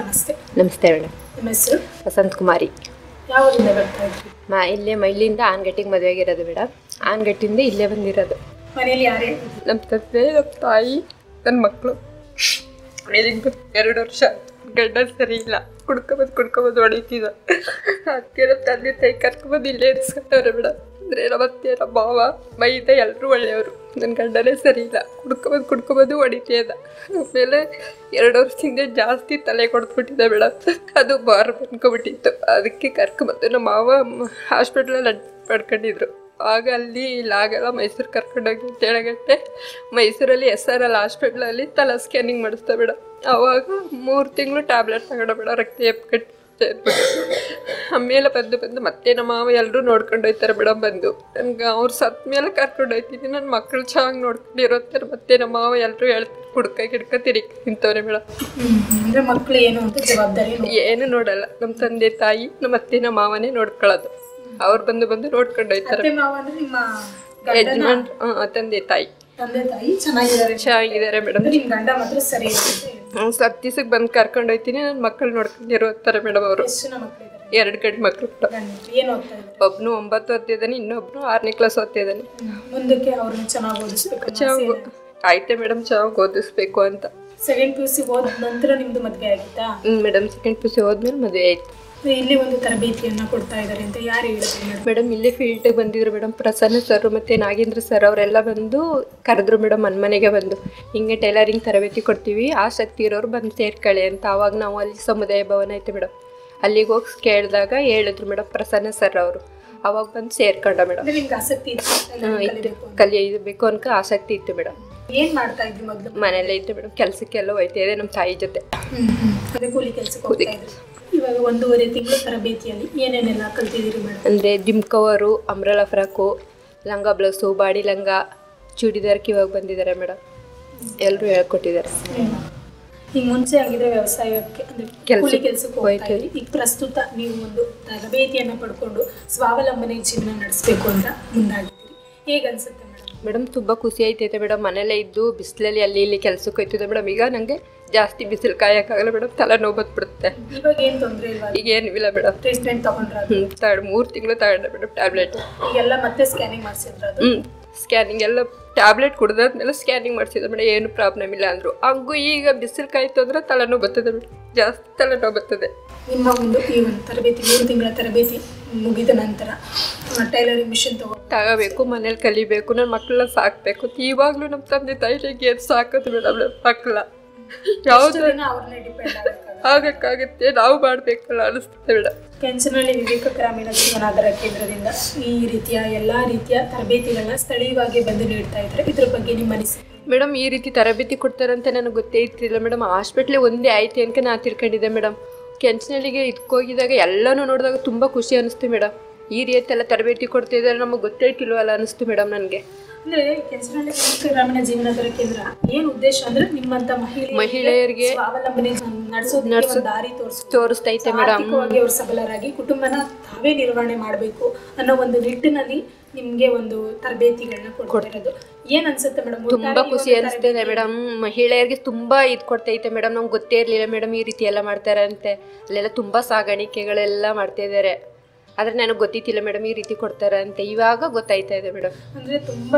ನಮಸ್ತೆ. ನಮಸ್ತೆ ಮೇಡಮ್. ನಿಮ್ಮ ಹೆಸರು? ವಸಂತಕುಮಾರಿ. ಯಾವ ಊರಿಂದ ಬರ್ತಾ ಇದ್ರಿ? ಇಲ್ಲೇ ಮೈಲಿಯಿಂದ ಆನ್ಗಟ್ಟಿಗೆ ಮದುವೆ ಆಗಿರೋದು ಮೇಡಮ್. ಆನ್ಗಟ್ಟಿಂದ ಇಲ್ಲೇ ಬಂದಿರೋದು. ಮನೇಲಿ ಯಾರೇ? ನಮ್ಮ ತಂದೆ, ನಮ್ಮ ತಾಯಿ, ನನ್ನ ಮಕ್ಕಳು. ಮನೇಲಿಂದ 2 ವರ್ಷ ಗಡ್ಡ ಸರಿ ಇಲ್ಲ, ಕುಡ್ಕೊಬಂದು ಹೊಡಿತಿದ್ದ. ಅದಕ್ಕೆ ನಮ್ಮ ತಂದೆ ತಾಯಿ ಕರ್ಕೊಬಂದು ಇಲ್ಲೇ ಇರಿಸ್ಕೊತವ್ರೆ ಮೇಡಮ್. ಅಂದರೆ ನಮ್ಮ ಅತ್ತೆ, ನಮ್ಮ ಮಾವ, ಮೈದ ಎಲ್ಲರೂ ಒಳ್ಳೆಯವರು. ನನ್ನ ಗಂಡನೇ ಸರಿ ಇಲ್ಲ, ಕುಡ್ಕೊಬಂದು ಹೊಡಿತೇದ. ಆಮೇಲೆ 2 ವರ್ಷದಿಂದ ಜಾಸ್ತಿ ತಲೆ ಕೊಡ್ಬಿಟ್ಟಿದ್ದೆ ಮೇಡಮ್. ಅದು ಬಾರ್ ಬಂದ್ಕೊಬಿಟ್ಟಿತ್ತು. ಅದಕ್ಕೆ ಕರ್ಕೊಂಬಂದು ನಮ್ಮ ಮಾವ ಹಾಸ್ಪಿಟ್ಲಲ್ಲಿ ಅಡ್ಮಿಟ್ ಮಾಡ್ಕೊಂಡಿದ್ರು. ಆಗ ಅಲ್ಲಿ ಇಲ್ಲಾಗಲ್ಲ ಮೈಸೂರು ಕರ್ಕೊಂಡೋಗಿ ಅಂತ ಹೇಳಗಟ್ಟೆ ಮೈಸೂರಲ್ಲಿ SRL ಹಾಸ್ಪಿಟ್ಲಲ್ಲಿ ತಲೆ ಸ್ಕ್ಯಾನಿಂಗ್ ಮಾಡಿಸ್ದೆ ಮೇಡಮ್. ಆವಾಗ 3 ತಿಂಗಳು ಟ್ಯಾಬ್ಲೆಟ್ ತಗೊಂಡು ಮೇಡಮ್, ರಕ್ತ ಎಪ್ಪಿಟ್ಟು. ಆಮೇಲೆ ಬಂದು ಮತ್ತೆ ನಮ್ಮ ಮಾವ ಎಲ್ಲರೂ ನೋಡ್ಕೊಂಡೋಗ್ತಾರೆ ಮೇಡಮ್. ಬಂದು ನನ್ಗೆ ಅವ್ರು ಸತ್ತ ಮೇಲೆ ಕರ್ಕೊಂಡೋಗ್ತೀನಿ, ನನ್ನ ಮಕ್ಕಳು ಚೆನ್ನಾಗಿ ನೋಡ್ಕೊಂಡಿರೋತಾರೆ. ಮತ್ತೆ ನಮ್ಮ ಮಾವ ಎಲ್ಲರೂ ಹೇಳ್ತಾರೆ, ಕುಡ್ಕ ಗಿಡ್ಕ ತಿರುಗಿ ನಿಂತವ್ರೆ ಮೇಡಮ್. ಅಂದರೆ ಮಕ್ಕಳು ಏನು ಅಂತ ಜವಾಬ್ದಾರಿ ಏನು ನೋಡಲ್ಲ, ನಮ್ಮ ತಂದೆ ತಾಯಿ ನಮ್ಮ ಅತ್ತೆ ನಮ್ಮ ಮಾವನೇ ನೋಡ್ಕೊಳ್ಳೋದು. ಅವ್ರು ಬಂದು ನೋಡ್ಕೊಂಡೋಗ್ತಾರೆ. ಯಜಮಾನ್ ತಂದೆ ತಾಯಿ ಚೆನ್ನಾಗಿದ್ದಾರೆ ಮೇಡಮ್. ಸತ್ತಿಸಕ್ಕೆ ಬಂದು ಕರ್ಕೊಂಡು ಹೋಗ್ತೀನಿ, ನನ್ನ ಮಕ್ಕಳು ನೋಡ್ಕೊಂಡಿರೋತಾರೆ ಮೇಡಮ್. ಅವರು 2 ಗಂಡು ಮಕ್ಕಳು. ಒಬ್ಬನು 9 ಓದ್ತಿದ್ದಾನೆ, ಇನ್ನೊಬ್ನು 6ನೇ ಕ್ಲಾಸ್ ಓದ್ತಿದ್ದಾನೆ. ಮುಂದಕ್ಕೆ ಅವ್ರನ್ನ ಚೆನ್ನಾಗಿ ಓದಿಸ್ಬೇಕು ಆಯ್ತೆ ಮೇಡಮ್, ಚೆನ್ನಾಗಿ ಓದಿಸ್ಬೇಕು ಅಂತ ಸೆಕೆಂಡ್ ಪಿಯುಸಿ ಓದ ನಂತರ ನಿಮ್ಮದು ಮದುವೆ ಆಗಿತ್ತಾ? ಮೇಡಮ್ ಸೆಕೆಂಡ್ ಪಿಯುಸಿ ಓದ ಮೇಲೆ ಮದುವೆ ಆಯ್ತು. ಇಲ್ಲಿ ಒಂದು ತರಬೇತಿಯನ್ನು ಕೊಡ್ತಾ ಇದ್ದಾರೆ ಅಂತ ಯಾರು ಹೇಳಿದ್ರು ಮೇಡಮ್? ಇಲ್ಲೇ ಫೀಲ್ಡ್ ಬಂದಿದ್ರು ಮೇಡಮ್, ಪ್ರಸನ್ನ ಸರ್ ಮತ್ತು ನಾಗೇಂದ್ರ ಸರ್ ಅವರೆಲ್ಲ ಬಂದು ಕರೆದ್ರು ಮೇಡಮ್. ನನ್ನ ಮನೆಗೆ ಬಂದು ಹಿಂಗೆ ಟೈಲರಿಂಗ್ ತರಬೇತಿ ಕೊಡ್ತೀವಿ, ಆಸಕ್ತಿ ಇರೋರು ಬಂದು ಸೇರ್ಕೊಳ್ಳಿ ಅಂತ. ಆವಾಗ ನಾವು ಅಲ್ಲಿ ಸಮುದಾಯ ಭವನ ಐತೆ ಮೇಡಮ್, ಅಲ್ಲಿಗೆ ಹೋಗಿ ಕೇಳಿದಾಗ ಹೇಳಿದ್ರು ಮೇಡಮ್ ಪ್ರಸನ್ನ ಸರ್ ಅವರು. ಅವಾಗ ಬಂದು ಸೇರ್ಕೊಂಡ ಮೇಡಮ್. ನಿಮ್ಗೆ ಆಸಕ್ತಿ ಇತ್ತು ಕಲಿಯಬೇಕು ಅನ್ಕ ಆಸಕ್ತಿ ಇತ್ತು ಮೇಡಮ್. ಏನು ಮಾಡ್ತಾ ಇದ್ವಿ ಮೊದಲು? ಮನೆಯಲ್ಲೇ ಇತ್ತು ಮೇಡಮ್, ಕೆಲಸಕ್ಕೆಲ್ಲ ಹೋಯ್ತಾ ಇದೆ ನಮ್ಮ ತಾಯಿ ಜೊತೆ. ಅದೇ ಕೂಲಿ ಕೆಲಸಕ್ಕೆ ಹೋಗ್ತಾ ಇದ್ರು. ಇವಾಗ ಒಂದೂವರೆ ತಿಂಗಳು ತರಬೇತಿಯಲ್ಲಿ ಏನೇನೆಲ್ಲ ಕಲ್ತಿದ್ದೀರಿ ಮೇಡಮ್? ಅಂದರೆ ಜಿಮ್ ಕವರು, ಅಂಬ್ರಲಾ ಫ್ರಾಕು, ಲಂಗ ಬ್ಲೌಸು, ಬಾಡಿ ಲಂಗ, ಚೂಡಿದಾರ್ಗೆ ಇವಾಗ ಬಂದಿದ್ದಾರೆ ಮೇಡಮ್. ಎಲ್ಲರೂ ಹೇಳ್ಕೊಟ್ಟಿದ್ದಾರೆ. ಈಗ ಮುಂಚೆ ಆಗಿದ್ರೆ ವ್ಯವಸಾಯಕ್ಕೆ ಅಂದರೆ ಕೂಲಿ ಕೆಲಸಕ್ಕೆ ಹೋಗ್ತಾ ಇದ್ರಿ. ಈಗ ಪ್ರಸ್ತುತ ನೀವು ಒಂದು ತರಬೇತಿಯನ್ನು ಪಡ್ಕೊಂಡು ಸ್ವಾವಲಂಬನೆ ಜೀವನ ನಡೆಸಬೇಕು ಅಂತ ಮುಂದಾಗಿದ್ದೀರಿ. ಹೇಗೆ ಅನಿಸುತ್ತೆ ಮೇಡಮ್? ಮೇಡಮ್ ತುಂಬ ಖುಷಿ ಆಯ್ತೈತೆ ಮೇಡಮ್. ಮನೇಲೇ ಇದ್ದು ಬಿಸಿಲಲ್ಲಿ ಅಲ್ಲಿ ಇಲ್ಲಿ ಕೆಲಸಕ್ಕೆ ಹೋಯ್ತಿದ್ದೆ ಮೇಡಮ್. ಈಗ ನನಗೆ ಜಾಸ್ತಿ ಬಿಸಿಲು ಕಾಯಕ್ಕಾಗಲ್ಲ ಮೇಡಮ್, ತಲೆ ನೋವು ಬಂದ್ಬಿಡುತ್ತೆ. ಇವಾಗ ಏನು ತೊಂದರೆ ಇಲ್ಲ? ಈಗ ಏನು ಇಲ್ಲ ಮೇಡಮ್. ಟ್ರೀಟ್ಮೆಂಟ್ ತೊಗೊಂಡ್ರೆ? ತಗೊಂಡು 3 ತಿಂಗಳು ತಗೊಂಡೆ ಮೇಡಮ್ ಟ್ಯಾಬ್ಲೆಟ್. ಈಗೆಲ್ಲ ಮತ್ತೆ ಸ್ಕ್ಯಾನಿಂಗ್ ಮಾಡಿಸಿದ್ರೆ? ಸ್ಕ್ಯಾನಿಂಗ್ ಎಲ್ಲ ಟ್ಯಾಬ್ಲೆಟ್ ಕುಡಿದಾದ್ಮೇಲೆ ಸ್ಕ್ಯಾನಿಂಗ್ ಮಾಡಿಸಿದ್ರು ಮೇಡಮ್. ಏನು ಪ್ರಾಬ್ಲಮ್ ಇಲ್ಲ ಅಂದರು. ಹಂಗೂ ಈಗ ಬಿಸಿಲು ಕಾಯ್ತು ಅಂದರೆ ತಲೆನೋವು ಬರ್ತದೆ ಮೇಡಮ್, ಜಾಸ್ತಿ ತಲೆನೋವು ಬರ್ತದೆ. ನಿಮ್ಮ ಒಂದು ಈ ಒಂದು ತರಬೇತಿ 3 ತಿಂಗಳ ತರಬೇತಿ ಮುಗಿದ ನಂತರ ಟೈಲರಿಂಗ್ ಮಿಷಿನ್ ತಗೋಬೇಕು, ಮನೇಲಿ ಕಲಿಬೇಕು, ನನ್ನ ಮಕ್ಕಳನ್ನ ಸಾಕಬೇಕು. ಇವಾಗಲೂ ನಮ್ಮ ತಂದೆ ತಾಯಿಗೆ ಏನು ಸಾಕೋದು ಮೇಡಮ್, ಮಕ್ಕಳ ಯಾವುದನ್ನು ಅವ್ರನ್ನೇ ಡಿಪೆಂಡ್ ಆಗಕ್ಕಾಗುತ್ತೆ, ನಾವು ಮಾಡಬೇಕಲ್ಲ ಅನಿಸ್ತದೆ ಮೇಡಮ್. ಕೆಂಚನಹಳ್ಳಿ ವಿವೇಕ ಗ್ರಾಮೀಣ ಜೀವನಾಧಾರ ಕೇಂದ್ರದಿಂದ ಈ ರೀತಿಯ ಎಲ್ಲ ರೀತಿಯ ತರಬೇತಿಗಳನ್ನ ಸ್ಥಳೀಯವಾಗಿ ಬಂದು ನೀಡ್ತಾ ಇದ್ದಾರೆ. ಇದ್ರ ಬಗ್ಗೆ ನಿಮ್ಮ ಅನಿಸಿಕೆ ಮೇಡಮ್? ಈ ರೀತಿ ತರಬೇತಿ ಕೊಡ್ತಾರಂತ ನನಗೆ ಗೊತ್ತೇ ಇರ್ತಿಲ್ಲ ಮೇಡಮ್. ಹಾಸ್ಪಿಟ್ಲೇ ಒಂದೇ ಆಯ್ತು ಅನ್ಕ ನಾನು ತಿಳ್ಕೊಂಡಿದ್ದೆ ಮೇಡಮ್. ಕೆಂಚನಹಳ್ಳಿಗೆ ಇದಕ್ಕೋಗಿದ್ದಾಗ ಎಲ್ಲನೂ ನೋಡಿದಾಗ ತುಂಬ ಖುಷಿ ಅನ್ನಿಸ್ತು ಮೇಡಮ್. ಈ ರೀತಿಯೆಲ್ಲ ತರಬೇತಿ ಕೊಡ್ತಿದ್ದಾರೆ, ನಮಗೆ ಗೊತ್ತೇ ಇಟ್ಟಿಲ್ವಲ್ಲ ಅನ್ನಿಸ್ತು ಮೇಡಮ್ ನನಗೆ. ಅಂದರೆ ಕೆಂಚನಹಳ್ಳಿ ಗ್ರಾಮೀಣ ಜೀವನಾಧಾರ ಕೇಂದ್ರ ಏನು ಉದ್ದೇಶ ಅಂದರೆ ನಿಮ್ಮಂಥ ಮಹಿಳೆಯರಿಗೆ ಸ್ವಾವಲಂಬನೆ ನಡೆಸೋದು ದಾರಿ ತೋರಿಸ್ತೈತೆ ಮೇಡಮ್. ಅವರು ಸಬಲರಾಗಿ ಕುಟುಂಬನ ತಾವೇ ನಿರ್ವಹಣೆ ಮಾಡಬೇಕು ಅನ್ನೋ ಒಂದು ನಿಟ್ಟಿನಲ್ಲಿ ನಿಮಗೆ ಒಂದು ತರಬೇತಿಗಳನ್ನ ಕೊಡ್ತಿರೋದು. ಏನು ಅನ್ಸುತ್ತೆ ಮೇಡಮ್? ತುಂಬ ಖುಷಿ ಅನಿಸ್ತಿದೆ ಮೇಡಮ್. ಮಹಿಳೆಯರಿಗೆ ತುಂಬ ಇದು ಕೊಡ್ತೈತೆ ಮೇಡಮ್. ನಮ್ಗೆ ಗೊತ್ತೇ ಇರಲಿಲ್ಲ ಮೇಡಮ್ ಈ ರೀತಿ ಎಲ್ಲ ಮಾಡ್ತಾರಂತೆ. ಅಲ್ಲೆಲ್ಲ ತುಂಬ ಸಾಗಾಣಿಕೆಗಳೆಲ್ಲ ಮಾಡ್ತಾಯಿದ್ದಾರೆ. ಆದರೆ ನನಗೆ ಗೊತ್ತಿತ್ತಿಲ್ಲ ಮೇಡಮ್ ಈ ರೀತಿ ಕೊಡ್ತಾರೆ ಅಂತ. ಇವಾಗ ಗೊತ್ತಾಯ್ತಾ ಇದೆ ಮೇಡಮ್. ಅಂದರೆ ತುಂಬ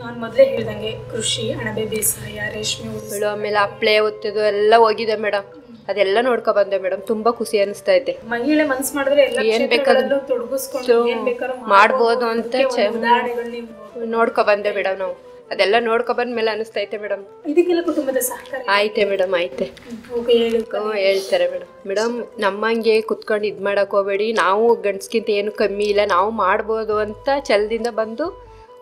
ನಾನು ಮೊದಲೇ ಹೇಳ್ದಂಗೆ ಕೃಷಿ, ಅಣಬೆ ಬೇಸಾಯ, ರೇಷ್ಮೆ ಹುಳು, ಆಮೇಲೆ ಅಪ್ಲೆ ಒತ್ತದು ಎಲ್ಲ ಹೋಗಿದೆ ಮೇಡಮ್. ಅದೆಲ್ಲ ನೋಡ್ಕೊಬಂದೆ ಮೇಡಮ್. ತುಂಬ ಖುಷಿ ಅನಿಸ್ತಾ ಇದೆ. ಮಹಿಳೆ ಮನಸ್ಸು ಮಾಡಿದ್ರೆ ಏನು ಬೇಕಾದ್ರೂ ತೊಡಗಿಸ್ಕೊಂಡು ಮಾಡ್ಬೋದು ಅಂತ ನೋಡ್ಕೊಬಂದೆ ಮೇಡಮ್ ನಾವು. ಅದೆಲ್ಲ ನೋಡ್ಕೊಬಂದ ಮೇಲೆ ಅನಿಸ್ತೈತೆ ಮೇಡಮ್. ಇದಕ್ಕೆಲ್ಲ ಕುಟುಂಬದ ಸಹಕಾರ ಆಯ್ತೆ ಮೇಡಮ್, ಆಯ್ತೆ ಹೇಳ್ತಾರೆ ಮೇಡಮ್. ಮೇಡಮ್ ನಮ್ಮಂಗೆ ಕುತ್ಕೊಂಡು ಇದು ಮಾಡೋಕೆ ಹೋಗಬೇಡಿ, ನಾವು ಗಂಡಸ್ಗಿಂತ ಏನು ಕಮ್ಮಿ ಇಲ್ಲ, ನಾವು ಮಾಡ್ಬೋದು ಅಂತ ಛಲದಿಂದ ಬಂದು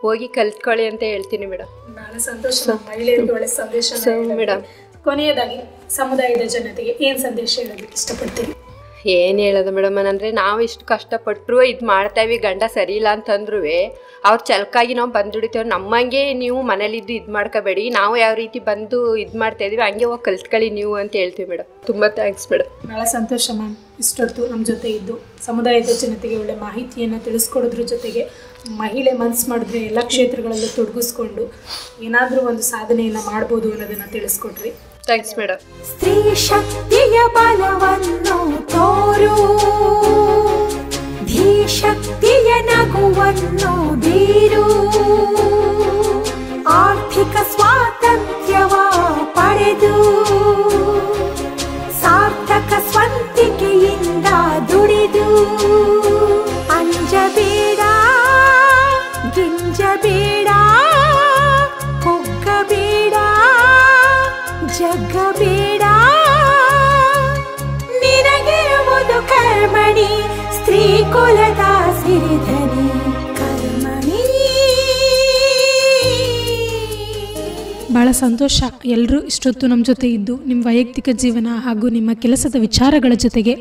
ಹೋಗಿ ಕಲ್ತ್ಕೊಳ್ಳಿ ಅಂತ ಹೇಳ್ತೀನಿ ಮೇಡಮ್. ಬಹಳ ಸಂತೋಷ. ಮಹಿಳೆಯರಿಗೆ ಒಳ್ಳೆ ಸಂದೇಶ ಮೇಡಮ್. ಕೊನೆಯದಾಗಿ ಸಮುದಾಯದ ಜನತೆಗೆ ಏನು ಸಂದೇಶ ಹೇಳೋದಕ್ಕೆ ಇಷ್ಟಪಡ್ತೀವಿ? ಏನು ಹೇಳೋದು ಮೇಡಮ್ ಅಂದರೆ, ನಾವು ಇಷ್ಟು ಕಷ್ಟಪಟ್ಟರು ಇದು ಮಾಡ್ತಾಯಿವಿ, ಗಂಡ ಸರಿ ಇಲ್ಲ ಅಂತಂದ್ರೂ ಅವ್ರು ಚಲಕಾಗಿ ನಾವು ಬಂದು ಹಿಡಿತೇವೆ. ನಮ್ಮಂಗೆ ನೀವು ಮನೇಲಿದ್ದು ಇದು ಮಾಡ್ಕೋಬೇಡಿ, ನಾವು ಯಾವ ರೀತಿ ಬಂದು ಇದು ಮಾಡ್ತಾಯಿದ್ದೀವಿ ಹಂಗೆ ಹೋಗಿ ಕಲ್ತ್ಕೊಳ್ಳಿ ನೀವು ಅಂತ ಹೇಳ್ತೀವಿ ಮೇಡಮ್. ತುಂಬ ಥ್ಯಾಂಕ್ಸ್ ಮೇಡಮ್. ಭಾಳ ಸಂತೋಷ ಮ್ಯಾಮ್. ಇಷ್ಟೊತ್ತು ನಮ್ಮ ಜೊತೆ ಇದ್ದು ಸಮುದಾಯದ ಜನತೆಗೆ ಒಳ್ಳೆ ಮಾಹಿತಿಯನ್ನು ತಿಳಿಸ್ಕೊಡೋದ್ರ ಜೊತೆಗೆ ಮಹಿಳೆ ಮನಸ್ಸು ಮಾಡಿದ್ರೆ ಎಲ್ಲ ಕ್ಷೇತ್ರಗಳಲ್ಲೂ ತೊಡಗಿಸ್ಕೊಂಡು ಏನಾದರೂ ಒಂದು ಸಾಧನೆಯನ್ನು ಮಾಡ್ಬೋದು ಅನ್ನೋದನ್ನು ತಿಳಿಸ್ಕೊಟ್ರಿ. Thanks madam. ಸ್ತ್ರೀ ಶಕ್ತಿಯ ಬಲವನ್ನು ತೋರು, ಧೀ ಶಕ್ತಿಯ ನಗುವನ್ನು ಬೀರು, ಆರ್ಥಿಕ ಸ್ವಾತಂತ್ರ್ಯವ ಪಡೆದು ಸಾರ್ಥಕ ಸ್ವಂತಿಕೆಯಿಂದ ದುಡಿದು, ಅಂಜಬೇಡ ಗಿಂಜಬೇಡ ಹೊಕ್ಕಬೇಡ ಜಗ್ಗಬೇಡ, ನಿನಗಿರುವುದು ಕರ್ಮಣಿ ಸ್ತ್ರೀ ಕುಲದ ಸಿರಿಧನಿ ಕರ್ಮಣಿ. ಭಾಳ ಸಂತೋಷ. ಎಲ್ಲರೂ ಇಷ್ಟೊತ್ತು ನಮ್ಮ ಜೊತೆ ಇದ್ದು ನಿಮ್ಮ ವೈಯಕ್ತಿಕ ಜೀವನ ಹಾಗೂ ನಿಮ್ಮ ಕೆಲಸದ ವಿಚಾರಗಳ ಜೊತೆಗೆ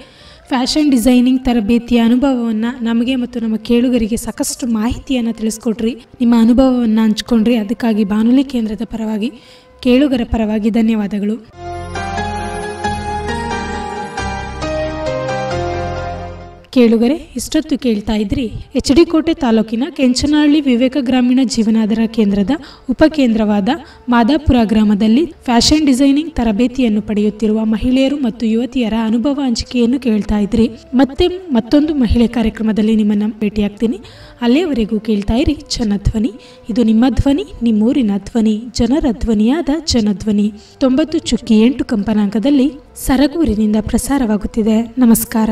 ಫ್ಯಾಷನ್ ಡಿಸೈನಿಂಗ್ ತರಬೇತಿಯ ಅನುಭವವನ್ನು ನಮಗೆ ಮತ್ತು ನಮ್ಮ ಕೇಳುಗರಿಗೆ ಸಾಕಷ್ಟು ಮಾಹಿತಿಯನ್ನು ತಿಳಿಸ್ಕೊಟ್ರಿ. ನಿಮ್ಮ ಅನುಭವವನ್ನು ಹಂಚ್ಕೊಂಡ್ರಿ. ಅದಕ್ಕಾಗಿ ಬಾನುಲಿ ಕೇಂದ್ರದ ಪರವಾಗಿ, ಕೇಳುಗರ ಪರವಾಗಿ ಧನ್ಯವಾದಗಳು. ಕೇಳುಗರೆ, ಇಷ್ಟೊತ್ತು ಕೇಳ್ತಾ ಇದ್ರಿ ಎಚ್ ಡಿ ಕೋಟೆ ತಾಲೂಕಿನ ಕೆಂಚನಹಳ್ಳಿ ವಿವೇಕ ಗ್ರಾಮೀಣ ಜೀವನಾಧಾರ ಕೇಂದ್ರದ ಉಪಕೇಂದ್ರವಾದ ಮಾದಾಪುರ ಗ್ರಾಮದಲ್ಲಿ ಫ್ಯಾಷನ್ ಡಿಸೈನಿಂಗ್ ತರಬೇತಿಯನ್ನು ಪಡೆಯುತ್ತಿರುವ ಮಹಿಳೆಯರು ಮತ್ತು ಯುವತಿಯರ ಅನುಭವ ಹಂಚಿಕೆಯನ್ನು ಕೇಳ್ತಾ ಇದ್ರಿ. ಮತ್ತೊಂದು ಮಹಿಳೆ ಕಾರ್ಯಕ್ರಮದಲ್ಲಿ ನಿಮ್ಮನ್ನು ಭೇಟಿಯಾಗ್ತೀನಿ. ಅಲ್ಲಿಯವರೆಗೂ ಕೇಳ್ತಾ ಇರಿ ಜನಧ್ವನಿ. ಇದು ನಿಮ್ಮ ಧ್ವನಿ, ನಿಮ್ಮೂರಿನ ಧ್ವನಿ, ಜನರ ಧ್ವನಿಯಾದ ಜನಧ್ವನಿ 90.8 ಕಂಪನಾಂಕದಲ್ಲಿ ಸರಗೂರಿನಿಂದ ಪ್ರಸಾರವಾಗುತ್ತಿದೆ. ನಮಸ್ಕಾರ.